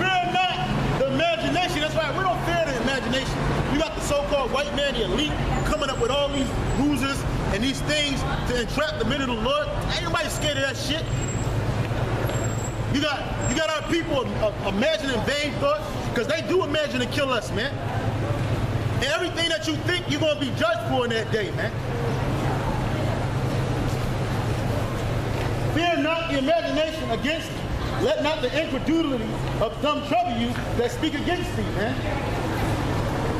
Fear not the imagination. That's right, we don't fear the imagination. We got the so-called white man, the elite, coming up with all these ruses and these things to entrap the men of the Lord. Ain't nobody scared of that shit. You got you got our people uh, imagining vain thoughts, because they do imagine to kill us, man. And everything that you think, you're gonna be judged for in that day, man. Fear not the imagination against you. Let not the incredulity of dumb trouble you that speak against thee, man.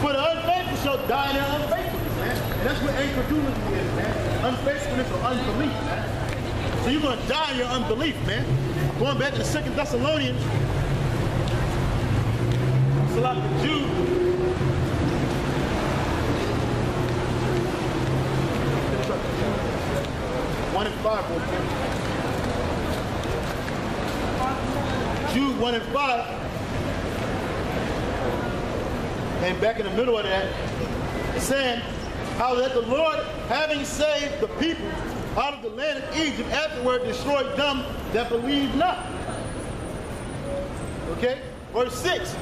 For the unfaithful shall die in their unfaithfulness, man. And that's what incredulity is, man. Unfaithfulness or unbelief, man. So you're going to die in your unbelief, man. Going back to the Second Thessalonians, it's a lot of the Jews. One and five, okay? Jude one and five, and back in the middle of that, saying how that the Lord, having saved the people out of the land of Egypt, afterward destroyed them that believed not. Okay, verse six,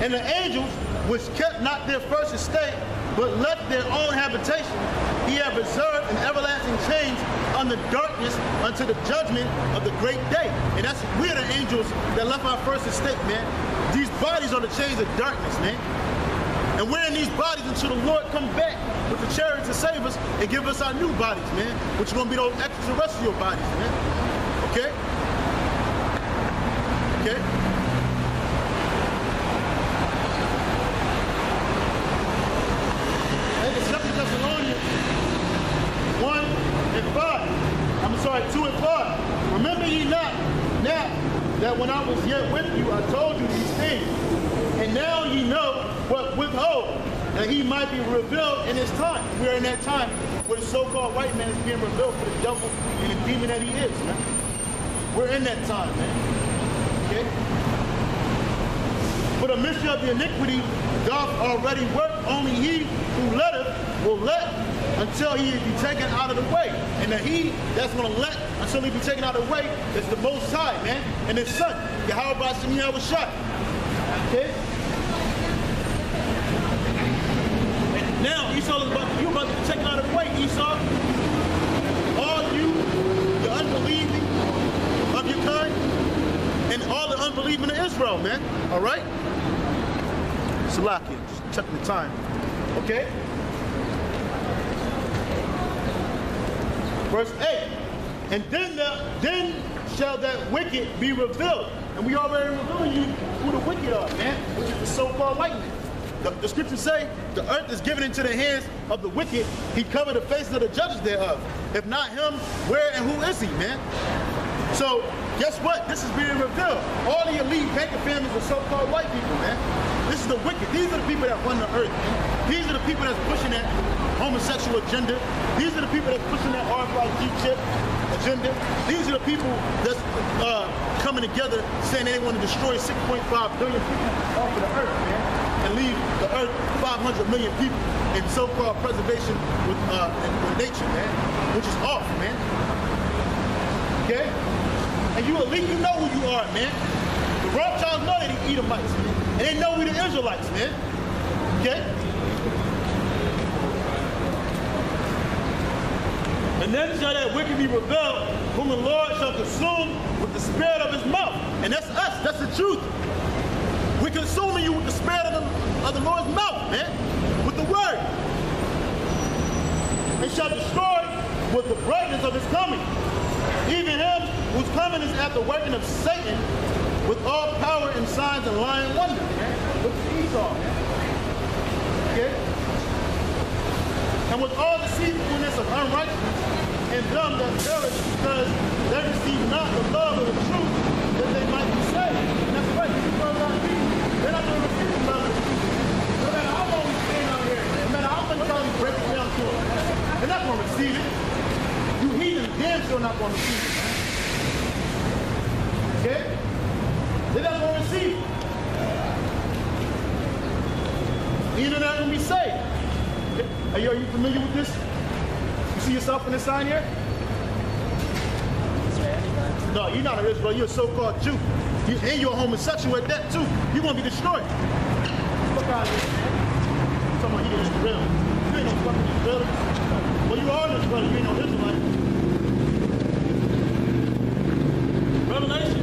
and the angels which kept not their first estate, but left their own habitation, he hath reserved in everlasting chains under darkness unto the judgment of the great day. And that's, we're the angels that left our first estate, man. These bodies are the chains of darkness, man. And we're in these bodies until the Lord comes back with the chariot to save us and give us our new bodies, man, which are going to be those extraterrestrial bodies, man. Okay? Okay? two and five. Remember ye not now that when I was yet with you, I told you these things, and now ye know what withhold, that he might be revealed in his time. We're in that time where the so-called white man is being revealed for the devil and the demon that he is, man. We're in that time, man. Okay? For the mystery of the iniquity doth already work, only he who letteth will let until he be taken out of the way. And the he that's going to let until he be taken out of the way is the Most High, man, and his son, Yahweh Shem Yahushua. Okay? And now Esau is about, you're about to be taken out of the way, Esau. All you, the unbelieving of your kind, and all the unbelieving of Israel, man. All right? Salakia, just checking the time. Okay? Verse eight, and then the, then shall that wicked be revealed. And we already revealed you who the wicked are, man, which is the so-called white man. The, the scriptures say the earth is given into the hands of the wicked. He covered the faces of the judges thereof. If not him, where and who is he, man? So guess what? This is being revealed. All the elite banker families are so-called white people, man. This is the wicked. These are the people that run the earth, man. These are the people that's pushing that homosexual agenda. These are the people that's pushing that R F I D chip agenda. These are the people that's uh, coming together saying they want to destroy six point five billion people off of the earth, man, and leave the earth five hundred million people in so-called preservation with, uh, with nature, man, which is off, man. Okay? And you elite, you know who you are, man. The Rothschilds know they're the Edomites, man. And they know we're the Israelites, man. Okay? And then shall that wicked be revealed, whom the Lord shall consume with the spirit of his mouth. And that's us, that's the truth. We're consuming you with the spirit of the, of the Lord's mouth, man, with the word. And shall destroy with the brightness of his coming. Even him whose coming is at the working of Satan, with all power and signs and lying wonder. Look at Esau. Okay? And with all deceitfulness of unrighteousness, and them that perish because they receive not the love of the truth that they might be saved. And that's right. They're not going to receive the love of the truth. No matter how long we stand out here, no matter how much time you break it down to them, they're not going to receive it. You heathen, damn sure not going to receive it. Okay? They're not going to receive it. Either not going to be saved. Are you, are you familiar with this? You see yourself in this sign here? No, you're not an Israel. You're a so-called Jew. You, and you're a homosexual at that too. You're going to be destroyed. Fuck out of here. I'm talking about you in Israel. You ain't no fucking Israel. Well, you are an Israel. You ain't no Israelite. Revelation.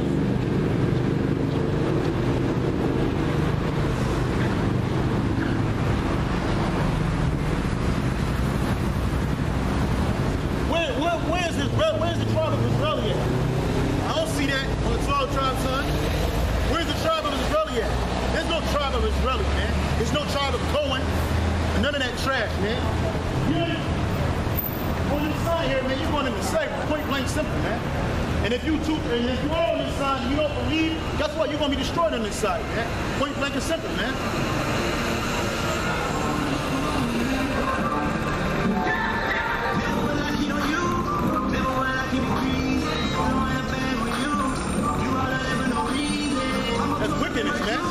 Where, where, where is this, where's the tribe of Israel at? I don't see that on the twelve tribes, son. Where's the tribe of Israel at? There's no tribe of Israel, man. There's no tribe of Cohen. None of that trash, man. Yeah. On this side here, man, you're going into slavery. Point blank simple, man. And if you too, and if you are on this side and you don't believe, guess what? You're gonna be destroyed on this side, man. Point blank and simple, man. That's wickedness, man.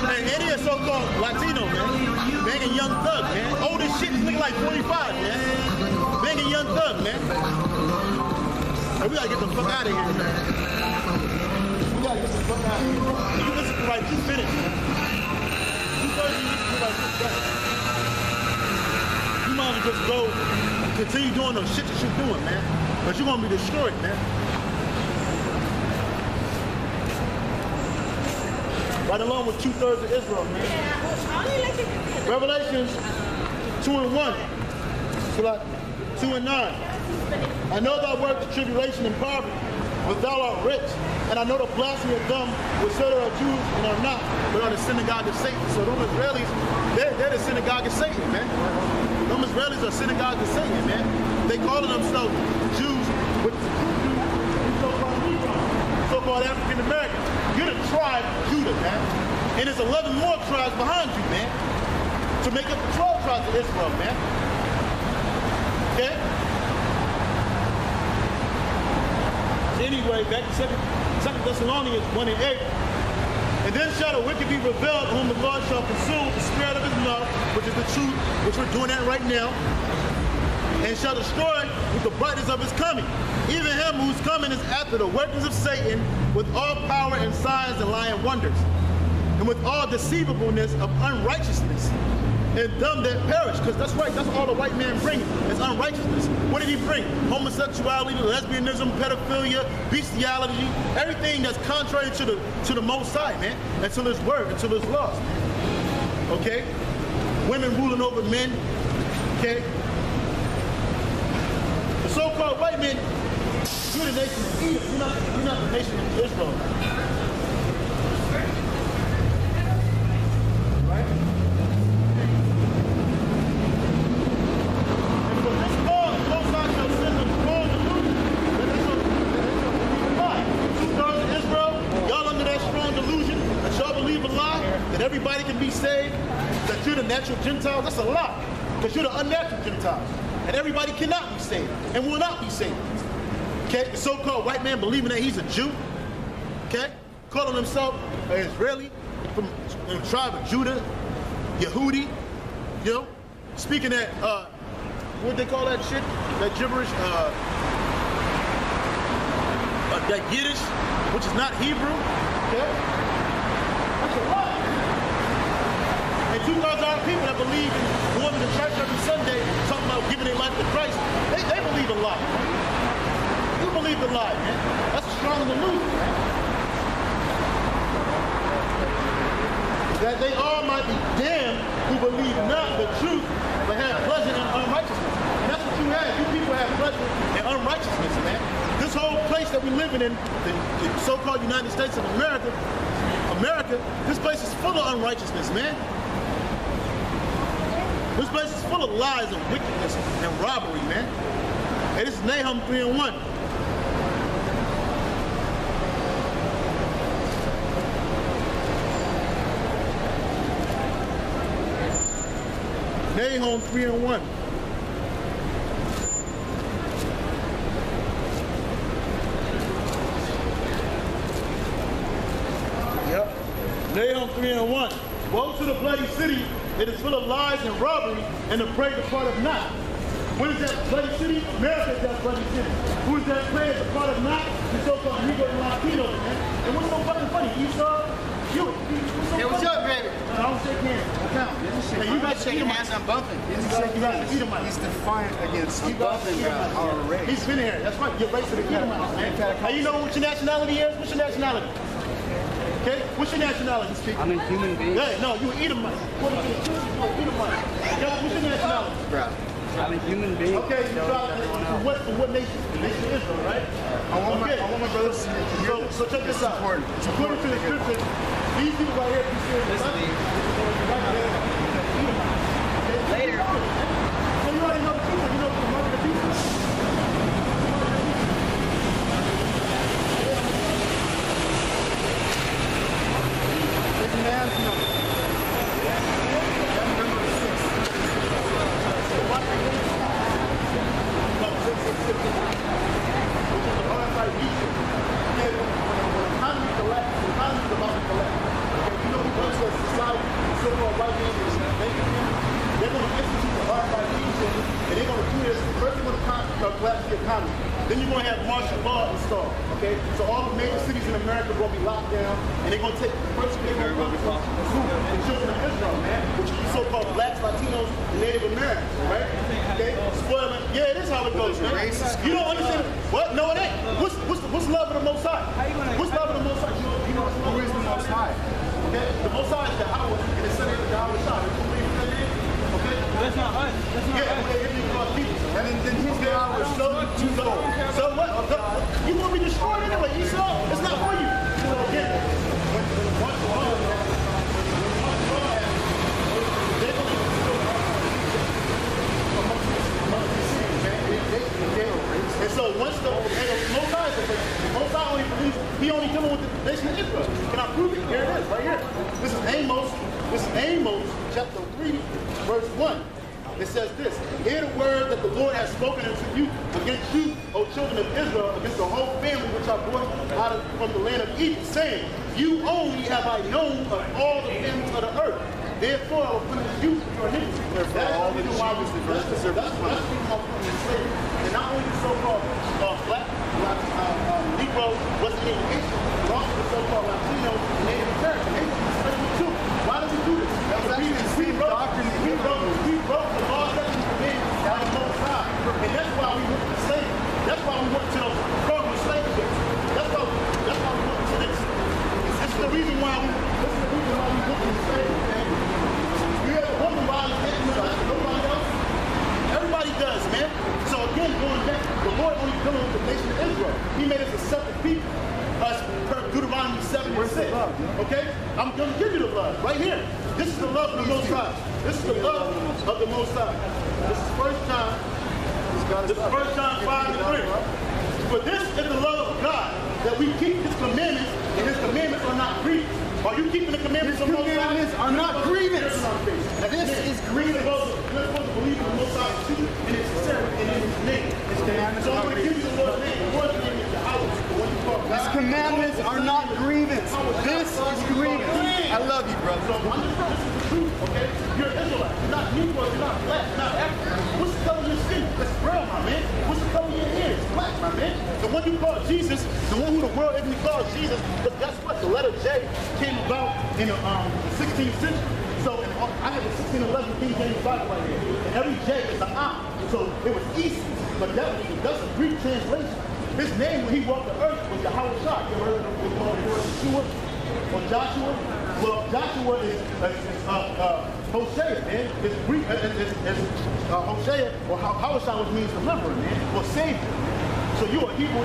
And it is so-called Latino, man. Banging young thug, man. Old as shit, look like forty-five, man. Banging young thug, man. And we gotta get the fuck out of here, man. We gotta get the fuck out of here. Man. You listen to like two minutes, man. You thirty you listen to like two seconds. You might as well just go and continue doing the shit that you're doing, man. But you're gonna be destroyed, man. Right along with two-thirds of Israel, man. Revelations two and one. So like two and nine. I know thy work of tribulation and poverty, but thou art rich, and I know the blasphemy of them which said are Jews and are not, but are the synagogue of Satan. So those Israelis, they're, they're the synagogue of Satan, man. Those Israelis are synagogue of Satan, man. They calling themselves Jews, which is so-called Negroes, so-called African Americans. You're the tribe of Judah, man. And there's eleven more tribes behind you, man, to make up the twelve tribes of Israel, man. Okay? Anyway, back to Second Thessalonians one and eight. And then shall the wicked be revealed, whom the Lord shall consume with the spirit of his mouth, which is the truth, which we're doing that right now, and shall destroy with the brightness of his coming. Even him whose coming is after the workings of Satan, with all power and signs and lying wonders, and with all deceivableness of unrighteousness, and them that perish, because that's right, that's all the white man brings, it's unrighteousness. What did he bring? Homosexuality, lesbianism, pedophilia, bestiality, everything that's contrary to the to the Most High, man, until it's word, until it's lost, man. Okay? Women ruling over men, okay? The so-called white men, you're the nation of Edom, you're not, you're not the nation of Israel. Right? Everybody can be saved, that you're the natural Gentiles, that's a lie, because you're the unnatural Gentiles, and everybody cannot be saved, and will not be saved. Okay, the so-called white man believing that he's a Jew, okay, calling himself an Israeli from the tribe of Judah, Yehudi, you know, speaking that, uh, what they call that shit, that gibberish, uh, uh, that Yiddish, which is not Hebrew, okay, that's a lie. two thousand people that believe in going to the church every Sunday, talking about giving their life to Christ, they, they believe in life. You believe in life, man. That's a strong delusion, man. That they all might be damned who believe not the truth, but have pleasure in unrighteousness. And that's what you have. You people have pleasure in unrighteousness, man. This whole place place that we living in, the, the so-called United States of America, America, this place is full of unrighteousness, man. This place is full of lies and wickedness and robbery, man. Hey, this is Nahum three and one. Nahum three and one. Yep. Nahum three and one. Woe to the bloody city. It is full of lies and robbery, and the prey departeth not. What is that bloody city? America is that bloody city. Who is that prey departeth not? The so-called Negro and Latino, man. And what's so fucking funny? Esau, you. Hey, what's up, baby? I don't shake hands. I count. Hey, you got to shake hands. I'm bumping. He's defiant against you. Our race. He's been here. That's right. Your race is the Edomites, man. How you know what your nationality is? What's your nationality? Okay? What's your nationality? I'm a human being. Yeah, no, you're an Edomite. What are you? You're an Edomite. What's your nationality? Bro, I'm a human being. Okay, you got from what, from what nation? The nation of Israel, right? I want, okay. my, I want my brothers to hear this. So check this out. According to the scripture, these people right here, these people right here, Edomites. Later. So you already know the people. You know the American people.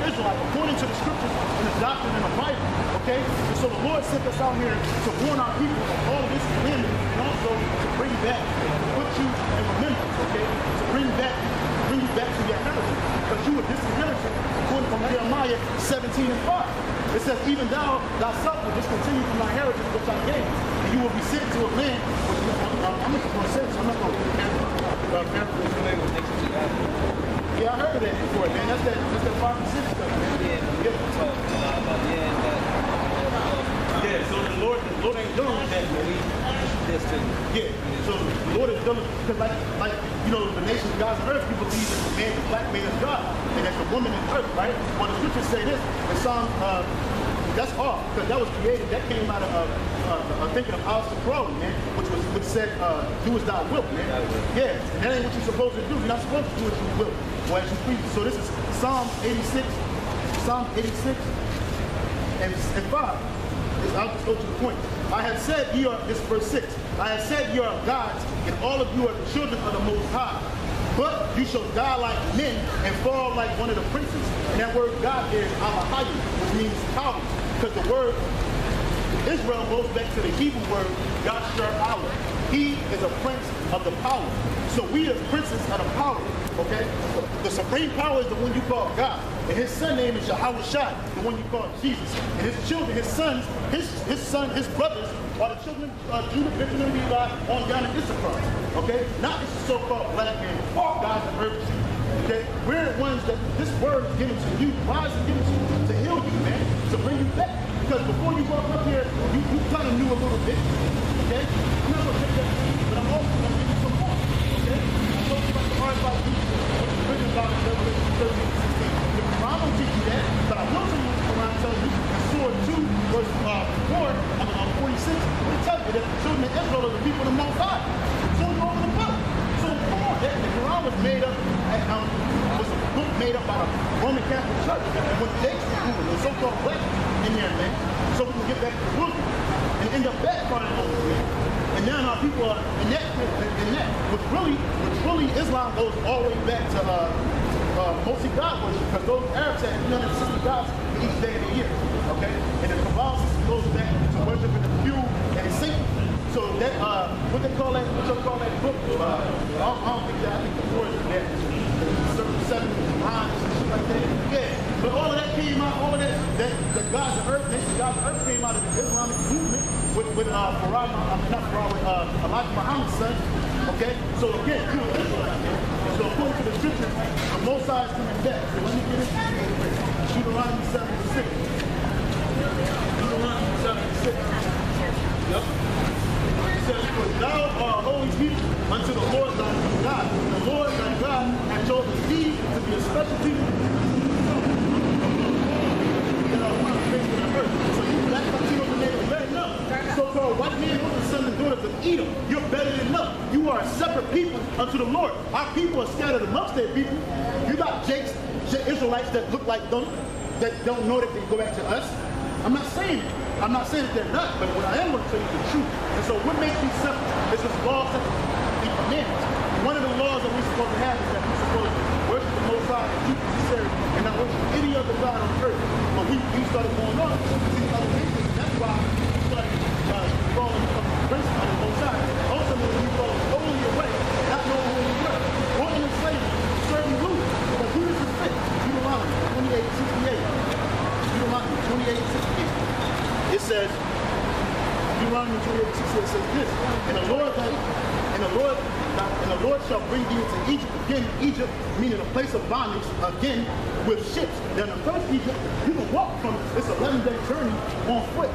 According to the the scriptures and the doctrine in the Bible, okay? And so the Lord sent us out here to warn our people of all of this commandment and also to bring back, to put you in remembrance, okay? To bring back, bring you back to your heritage, because you were disinherited, according from Jeremiah seventeen and five. It says, even thou thyself will discontinue from thy heritage which I gave, and you will be sent to a land which I'm, I'm, I'm not going to say this, I'm not going to uh, Yeah, I heard that before, man. That's that, that's that five and six stuff, man. Yeah, yeah. Uh, yeah, so the Lord, the Lord ain't done with that, man. Yeah, so the Lord is done, because like, like, you know, the nation of God's earth, you believe that the man, the black man is God, and that the woman is earth, right? Well, the scriptures say this, in Psalm, uh, that's all, because that was created, that came out of, uh, uh, uh, thinking of Alistair Crowley, man, which was, which said, uh, do as thou wilt, man. Yeah, and that ain't what you're supposed to do, you're not supposed to do as you will, or as you please. So this is Psalm eighty-six, Psalm eighty-six, and, and five. I'll just go to the point. I have said ye are, this is verse six, I have said ye are gods, and all of you are the children of the Most High. But you shall die like men and fall like one of the princes. And that word God there is Elohim, which means power. Because the word Israel goes back to the Hebrew word Yashar Allah. He is a prince of the power. So we as princes are the power, okay? The supreme power is the one you call God. And his son name is Yahweh Shai, the one you call Jesus. And his children, his sons, his his son, his brothers are the children of Judah, Benjamin, Levi, on down in Issachar, okay? Not this so-called black man, all God's emergency, okay? We're the ones that this word is given to you. Why is it given to you? To heal you, man, to bring you back. Because before you walked up here, you, you kind of knew a little bit, okay? I'm not going to take that, but I'm also going to give you some more, okay? I'm talking about the hard about Jesus, which is written about in Revelation thirteen and sixteen. The Quran don't teach you that, but I will tell you what the Quran tells you. In Surah two, verse uh, four, I mean, forty-six, it tells you that the children of Israel are the people of the Most High. The children of the Bible. So come on, that the Quran was made up, and, um, was a book made up by the Roman Catholic Church. And when they the so-called black in there, man, so we can get back to the book and end up back on it, and now our people are in that, in that, which really, which really Islam goes all the way back to uh, uh, mostly God worship, because those Arabs had three hundred sixty gods each day of the year, okay? And the Kabbalah system goes back to worship in the pew and Satan. So that, uh, what they call that, what they call that book, uh, I, don't, I don't think that, I think the word is that, certain seven lines and shit like that, yeah. But all of that came out, all of that, that the gods of earth, nation gods of earth came out of the Islamic movement with, with uh, Farah, I mean, not Farah, with uh, Elijah Muhammad's son, okay? So again, you're an Israelite, man. So according to the scriptures, the Most High is coming back. So let me get into this. Deuteronomy seven and six. Deuteronomy seven and six. Yep. It says, for thou art a holy people unto the Lord thy God. The Lord thy God hath chosen thee to be a special people. So-called white men are the sons and daughters of Edom. You're better than them. You are a separate people unto the Lord. Our people are scattered amongst their people. You got Jake's Israelites that look like them, that don't know that they go back to us. I'm not saying it. I'm not saying that they're not, but what I am going to tell you is the truth. And so what makes you separate is this law that the commandments. One of the laws that we're supposed to have is that we're supposed to worship the Most High and keep the Sabbath and not worship any other God on earth. But we, we started going on to these other nations. That's why we started falling from the grace on the Most High. Ultimately, we fall totally away, not knowing who we were. Born in slavery, serving rulers. But who does it fit? Deuteronomy twenty-eight sixty-eight. Deuteronomy twenty-eight sixty-eight. It says, Deuteronomy twenty-eight sixty-eight says this, and the Lord thy, and the Lord thy, and the Lord shall bring thee into Egypt again, Egypt, meaning a place of bondage again with ships. Now the first Egypt, you can walk from this eleven day journey on foot,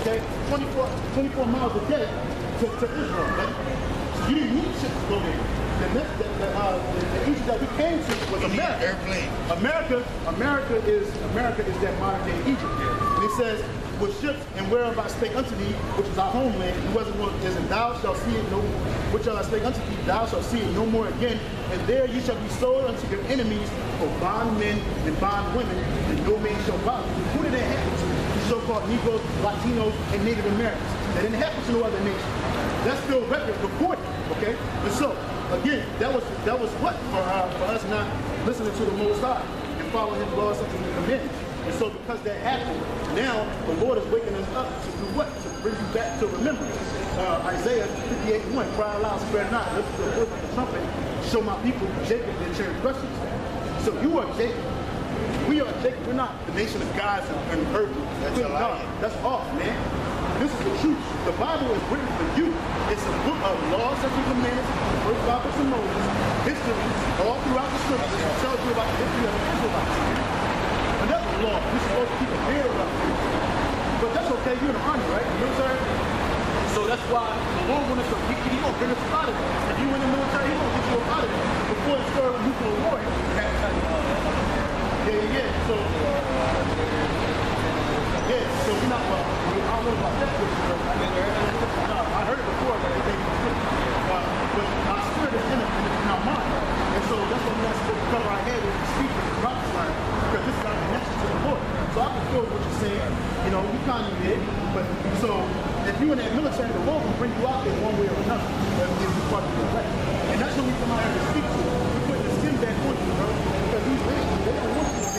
okay? twenty-four, twenty-four miles a day to, to Israel, right? So you didn't need ships to go there. The next, the, the, uh, the, the Egypt that we came to was America. Airplane. America, America is, America is that modern day Egypt. And it says, with ships and whereof I spake unto thee, which is our homeland, and westward is, and thou shalt see it no more. Which I spake unto thee, thou shalt see it no more again. And there you shall be sold unto your enemies for bondmen and bondwomen, and no man shall buy you. Who did that happen to? The so-called Negroes, Latinos, and Native Americans. That didn't happen to no other nation. That's still record recorded, okay? And so, again, that was that was what for, uh, for us not listening to the Most High and following his laws and commandments. And so because that happened, now the Lord is waking us up to do what? To bring you back to remembrance. Uh, Isaiah fifty-eight one, cry aloud, spare not, lift the voice of the trumpet, show my people Jacob their transgressions. So you are Jacob. We are Jacob. We're not the nation of gods and earth. That's a lie. That's off, man. This is the truth. The Bible is written for you. It's a book of laws and commandments, the first prophets and Moses, history, all throughout the scriptures. It tells you about the history of the Israelites. Another law, we're supposed to keep a beard around here. But that's okay, you're in the army, right? You know what I'm saying? So that's why the Lord wants us to get you out, bring us out of there. If you're in the military, he won't get you out of there. Before the start of nuclear war, you have to tell you all that. Yeah, yeah, so... Yeah, so we're not... Uh, I don't know about that question, bro. I mean, I heard it before, but it made me sick. But our spirit is in, it, in our mind. And so that's why we're not supposed to cover our head and speak with the prophets line, because this is our connection to the Lord. So I can feel what you're saying. You know, we kind of did. But so if you're in that military, the Lord will bring you out there one way or another. If you part of your life. And that's when we come out here to speak to you. We put the skin back on you, bro. Because these men, they don't want you to get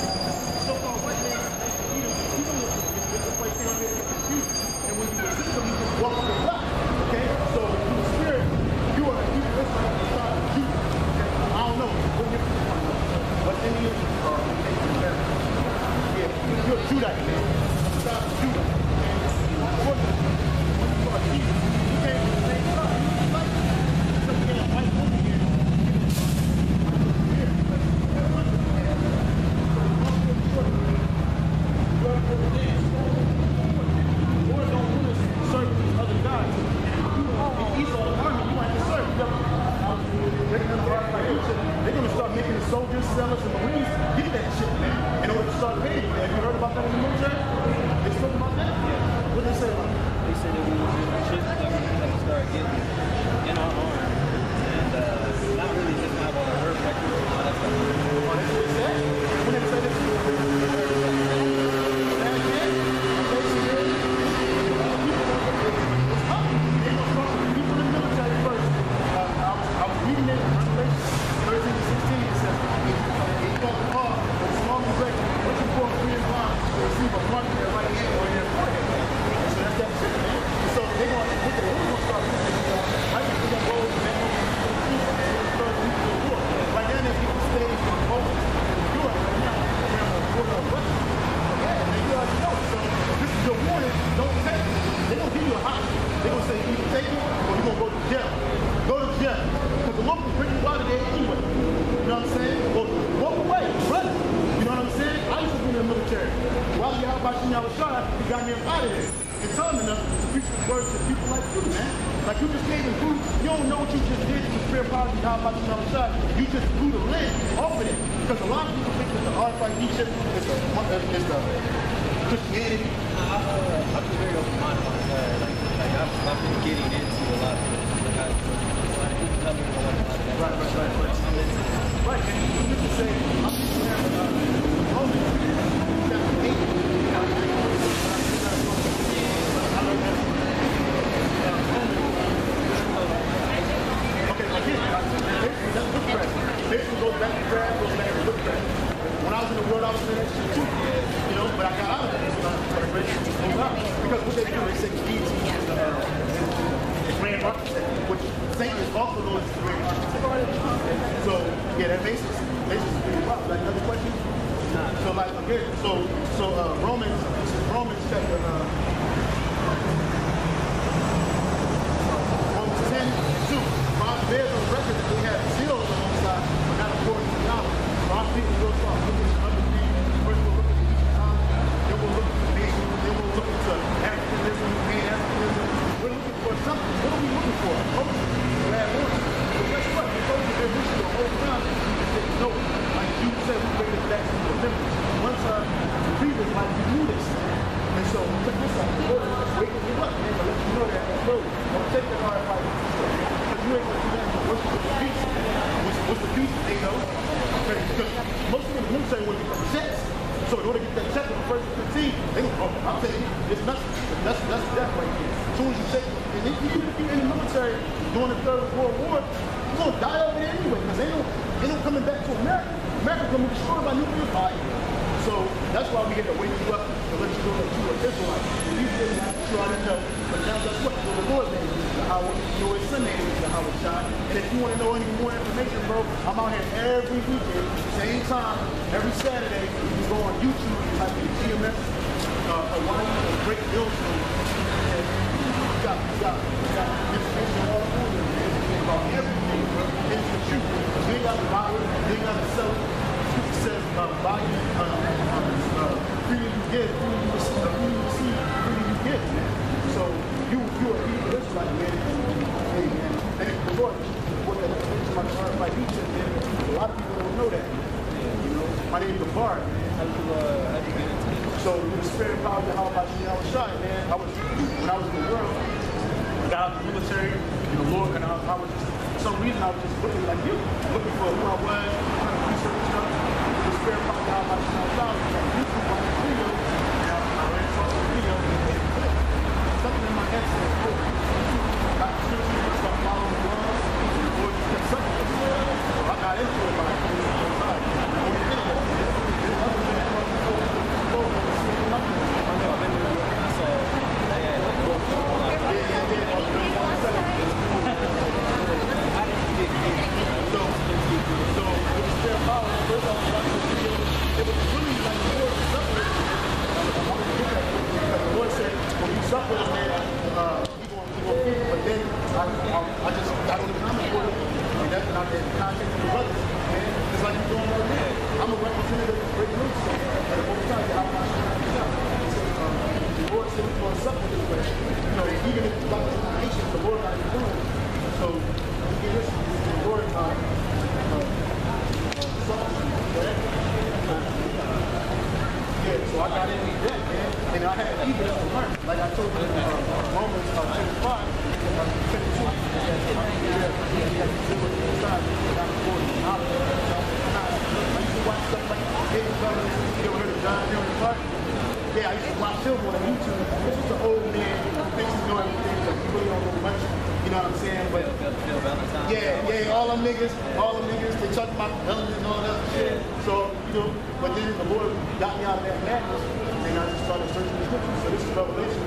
so-called white man. You know, you don't want to get this white man there. And when you resist them, you just walk up the block. Okay? So in the spirit, you are a human person on the side of you. Okay? I don't know. What difference do I know? But any of you are a nation of America. Yeah. You're a Judite, man. You're not a Judite. You are Jesus. You came from the same side. You just like it. So you got a white woman here. Everyone is a man. So you must go to work. You are a good man. They're going to start making the soldiers, sellers, and marines get that shit, man, in order to start paying. Have you heard about that in the military? They spoke about that? Yeah. What did they say about that? They said that we were doing that shit that we would start getting in our arms. And uh, not really just have all the hurt records and all that stuff. What did they say? When they said this? So So that's why we had to wake you up and let you know that you were Israelite. And you didn't have to try to tell. But now that's what? So the Lord's name is Yahweh. You know his son's name is Yahweh Shai. And if you want to know any more information, bro, I'm out here every weekend, same time, every Saturday. You can go on YouTube and type in G M S uh, Alliance of Great Millstone. And you got, you got, you got information all over the place about everything, bro. It's the truth. They got to buy it. They got to sell it. Says uh, by uh, uh, freely you get, freely you receive, freely you receive, freely you get, man. So you you are being blessed like man. Hey man, thank you for the Lord. What that is my heart, like you said, man. A lot of people don't know that. You know, my name is Lavar, man. How do you uh, how do you get into it? So the spirit power of how about you? I was shy, man. I was when I was in the world, when I was in the military, you know, Lord, and I, I was just for some reason I was just looking like you, looking for who I was, trying to research stuff. I found out about myself on YouTube on the video, and I ran across the video and it clicked. Something in my head said, oh, I seriously just started following the world, and the Lord just kept something in the world. So I got into it by the time. On the internet, there's other men who are going to the Lord and saying nothing. I know, they were like, I said, they had like, oh, yeah, yeah, yeah, on the twenty-second. I didn't get it. So, so, it was their power. First I was watching the video, it was really like the Lord suffered. I want to get that because the Lord said, when you suffer, man, uh, you going to go in, but then I, I, I just, I don't even know what it is. And that's not that context of the brothers, man. It's like you're doing right now. I'm a representative of the great news, so at all times, I'm not sure how to do that. The Lord said he's going to suffer this way. You know, even if you're not patient, the Lord got to do it. So, you listen to the Lord time. Yeah, so I got into that, man, and I had even to learn. Like I told you, uh, Romans uh, twenty-five, twenty-two, I used to watch stuff like David Brothers, you ever heard of John Henry Clark? Yeah, I used to watch him on YouTube. This is an old man who thinks he knows everything, but he really don't know much. You know what I'm saying? But yeah, yeah, all them niggas, all them niggas, they talk about relatives and all that shit. So, you know, but then the Lord got me out of that madness, and I just started searching the scriptures. So this is Revelation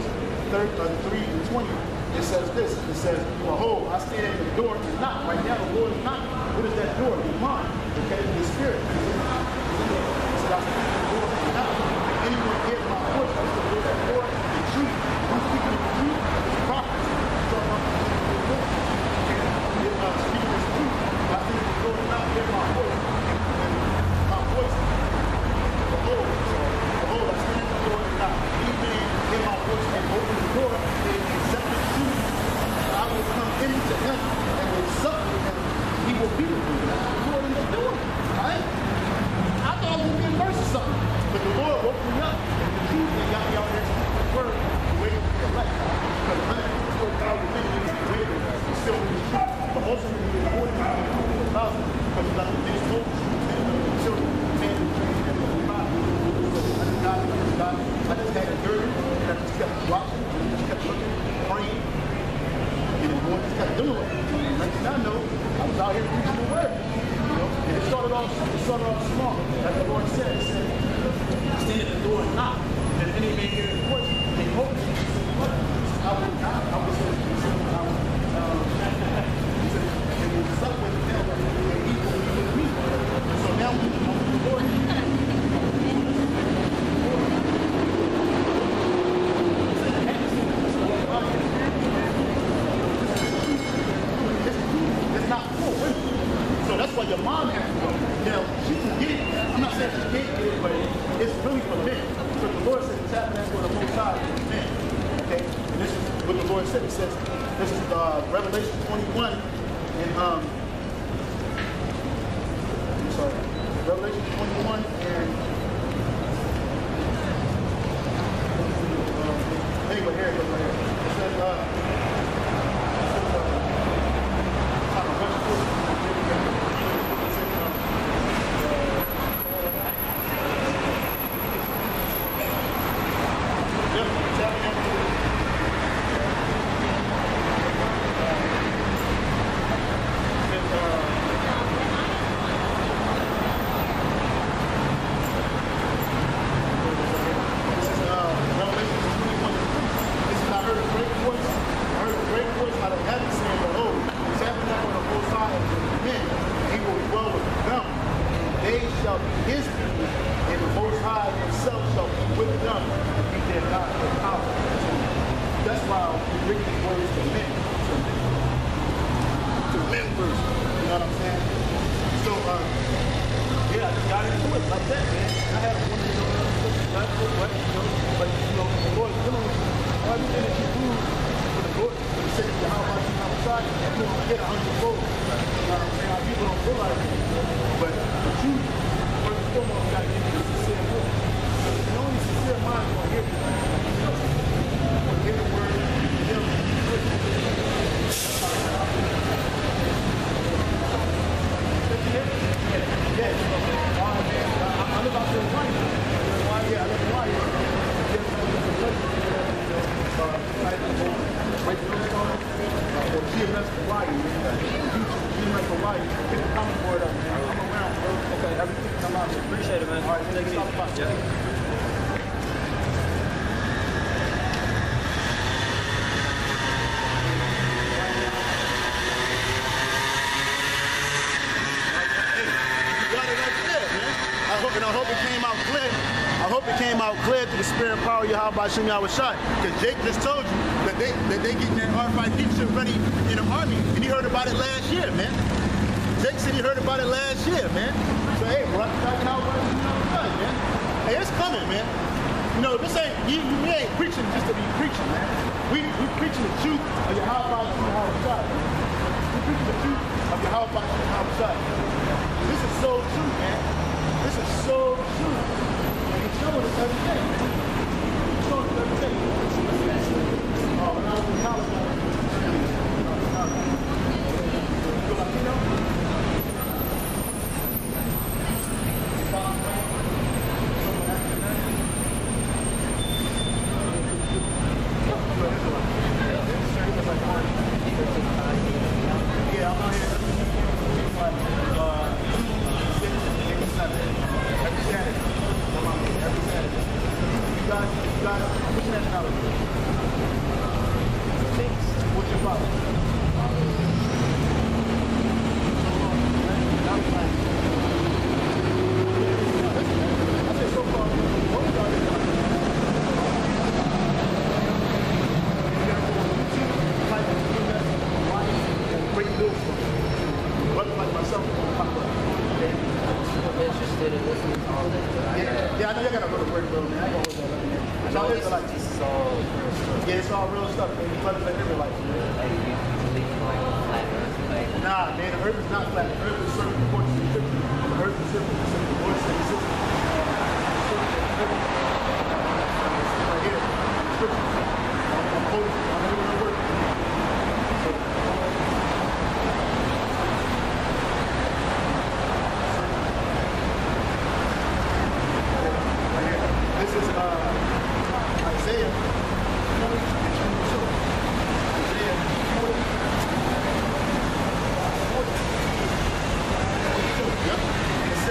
three and twenty. It says this, it says, behold, I stand at the door and knock. Right now, the Lord is knocking. What is that door? It's mine. Okay, the Spirit. It says, I stand at the door and knock. If anyone hears my voice, I shall go to that door and treat. I'm speaking of the truth, it's the prophets. I like that, man. I have one of those cookies, what, you know, like, you know, the Lord is doing. All you can do food for the Lord, for the sake of your house, outside, and you don't get a hundredfold. You know what I'm saying? People don't realize it, but the truth, first and foremost, got to get you a sincere mind. The only sincere mind is going to hear you. You're going to hear the word, you're going to hear Yes, I live out there in Hawaii. Yeah, I live in Hawaii. Yes, I live in Hawaii. Or G M S Hawaii. G M S Hawaii. Get the comment board up, man. I'm around, bro. Okay, everything come out. Appreciate it, man. All right, take it easy. Yeah. And I hope it came out clear. I hope it came out clear to the spirit and power of Yahweh Shem Yahweh Shai. Because Jake just told you that they that they getting that R five ship ready in the army. And he heard about it last year, man. Jake said he heard about it last year, man. So hey, bro, talking out about it, man. Hey, it's coming, man. You know, this ain't you, you we ain't preaching just to be preaching, man. We we preaching the truth of Yahweh Shem Yahweh Shai. We preaching the truth of Yahweh Shem Yahweh Shai. This is so true, man. This is so true. And he's showing us every day. He's showing us every day. Uh, when I was in college, I was in college. You Latino? Yeah, I'm out here. You guys, you guys, which nationality? Thanks. What's your father? I said so far, what was our nationality? You got to two types of females, white and great bills. Brothers like myself, I'm interested in listening to all that. Yeah, yeah, I know you got to go to work, bro, man. No, it's like, this is all real stuff. Yeah, it's all real stuff, man. You try to live every life. Like, you think like flat earth, like... Nah, man, the earth is not flat. The earth is circle forty-six fifty. The earth is circle forty-six fifty. Right here. I'm holding it. I'm doing my work. Right here. This is, uh... Isaiah forty, Isaiah forty, it says, it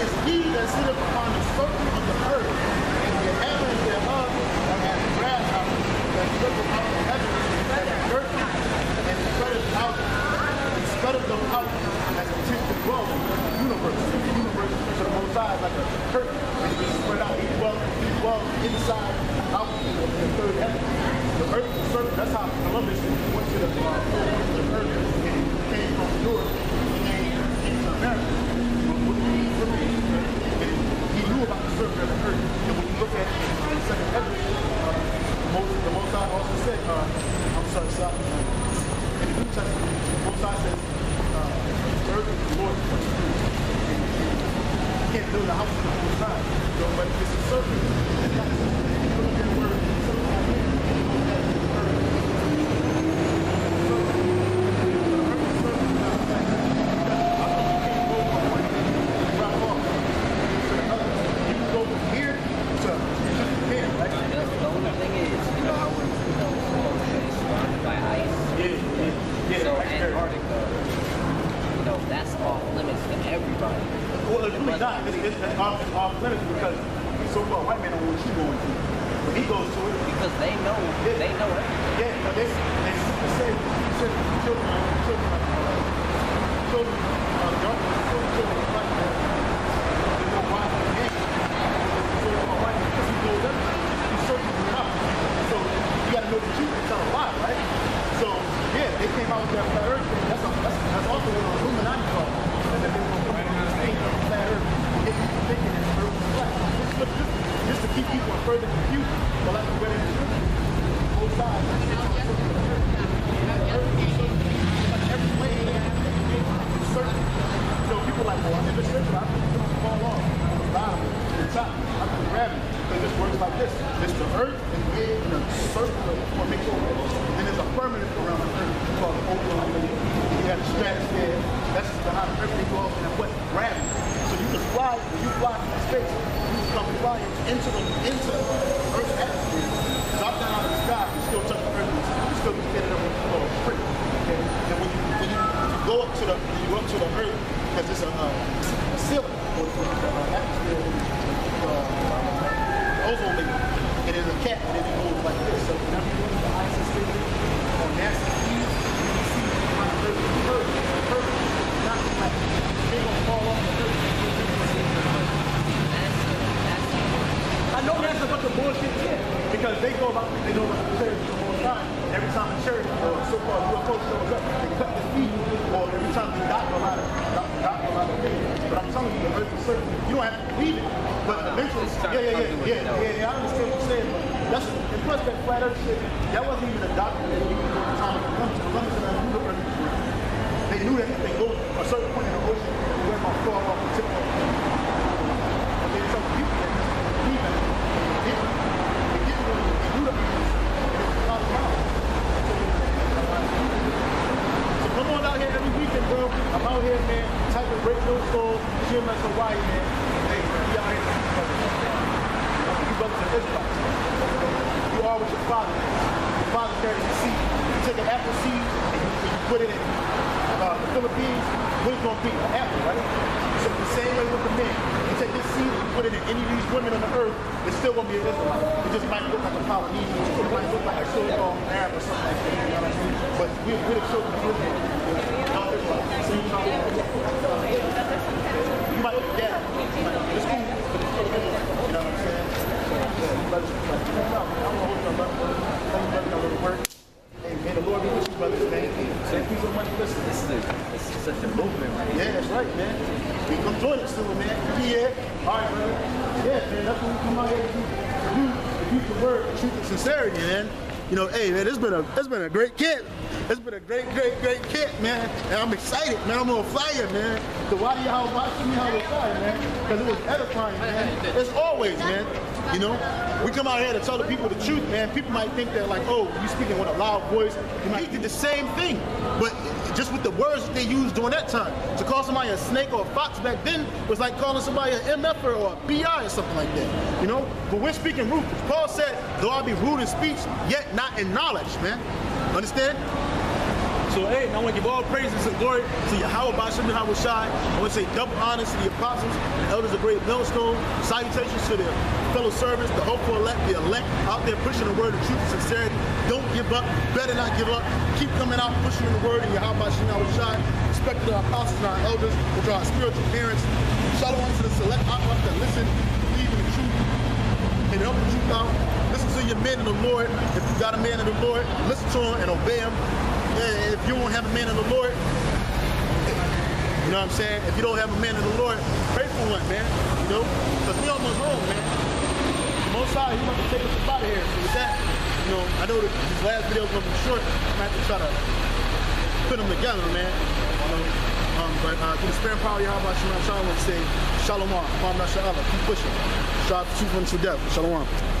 is he that sitteth upon the circle of the earth, and the inhabitants thereof are as grasshoppers, that slippeth out the heavens, and the earth, and spreadeth out, and spreadeth them out as a tent to dwell in the universe. The universe to the most high is like a curtain, and it is spread out, he dwells, he dwells inside. Out in the third heaven. The earth is circle. That's how Columbus went to the uh, earth and came from Europe and came to America. And he knew about the circle of the earth. And when you look at the second heaven, uh, most, the Most High also said, uh, I'm sorry, sorry. In the New Testament, the Most High says, uh, the earth is the Lord's. You can't build a house on the Most High. So, but it's a circle. That's also what Illuminati called. That they were going to flat earth. people are further confused. Well, that's what it is. Both sides. Every way they have to be certain. So people are like, well, I'm in the church, but I think it's going to fall off. I'm going to grab it. I'm going to grab it. Because this works like this. It's the earth and the way in a circular formation. And there's a firmament around the earth called the overall. You have the stratosphere. That's the how the earth is off and what gravity. So you can fly, when you fly through space, you can come flying into the into Earth's atmosphere. Drop down out of the sky, you still touch the earth, you still can get it up with a little prick. Okay? And when you, when you go up to the you go up to the earth, because it's a, uh, a ceiling or uh, atmosphere, uh, ozone layer. And there's a cap and it goes like this. So whenever you go to the ice system on NASA, I know that's a bunch of bullshit shit, because they go about, they know about the church the whole time. Every time a church or so-called U F O shows up, they cut the feet, or every time they got a lot of, got a lot of things. But I'm telling you, the earth is certain. You don't have to believe it, but eventually, yeah, yeah, yeah, yeah, yeah, yeah, I understand what you're saying, but that's, and plus that flat earth shit, that wasn't even a document that you could go to time to come to, come to that new earth. They knew that if they go to a certain point in the ocean, they're going to fall off the tip of the ocean. But there's some people that just believe in it. They didn't. They didn't really do the business. It's a lot of miles. So come on out here every weekend, bro. I'm out here, man. Type in radio store, G M S Hawaii, man. Hey, we out here. You brothers are Israelites. You are with your father. Your father carries the seed. You take an apple seed and you put it in. Uh, the Philippines, what it's going to be? An apple, right? So the same way with the men. You take this seed and put it in any of these women on the earth, it's still going to be an Israelite. It just might look like a Polynesian. It might look like a so-called Arab or something like that. You know what I mean? But we're, we're the children of Israel. Not Israel. So you might look at that. It's cool. You know what I'm saying? Let us pray. I'm going to hold your brother. Let me let you know where to work. May the Lord be with you, brothers. Thank you. Thank you so much for listening. This is, a, this is such a movement, right? Yeah, that's right, man. We come join us soon, man. Yeah. All right, brother. Yeah, man. That's what we come out here to do. To use the word, to truth and sincerity, man. You know, hey, man, it's been a, it's been a great camp. It's been a great, great, great camp, man. And I'm excited, man. I'm on fire, man. The Wadi House watching me on fire, man. Because it was edifying, man. It's always, man. You know, we come out here to tell the people the truth, man. People might think that, like, oh, you speaking with a loud voice. He did the same thing, but just with the words that they used during that time. To call somebody a snake or a fox back then was like calling somebody an M F-er or a B I or something like that, you know? But we're speaking rude. Paul said, though I be rude in speech, yet not in knowledge, man. Understand? So, hey, I want to give all praises and glory to Yahweh Ba'ashem Yahweh Shai. I want to say double honors to the apostles, the elders of Great Millstone, salutations to their fellow servants, the hopeful elect, the elect, out there pushing the word of truth and sincerity. Don't give up. Better not give up. Keep coming out, pushing the word of Yahweh Ba'ashem Yahweh Shai. Respect to our apostles and our elders, which are our spiritual parents. Shout out to the select outlaws that listen, believe in the truth, and help the truth out. Listen to your men in the Lord. If you got a man in the Lord, listen to him and obey him. Yeah, if you won't have a man in the Lord, you know what I'm saying? If you don't have a man in the Lord, pray for one, man. You know? Because we almost home, man. The Most High, he wants to take us up out of here. So with that, you know, I know that this last video is going to be short. I might have to try to put them together, man. You know? um, but uh, to the spare and power of Yahweh Shalom, I want to say, Shalom, Ma'am Nasha Allah, keep pushing. Shout out to the truth unto death. Shalom.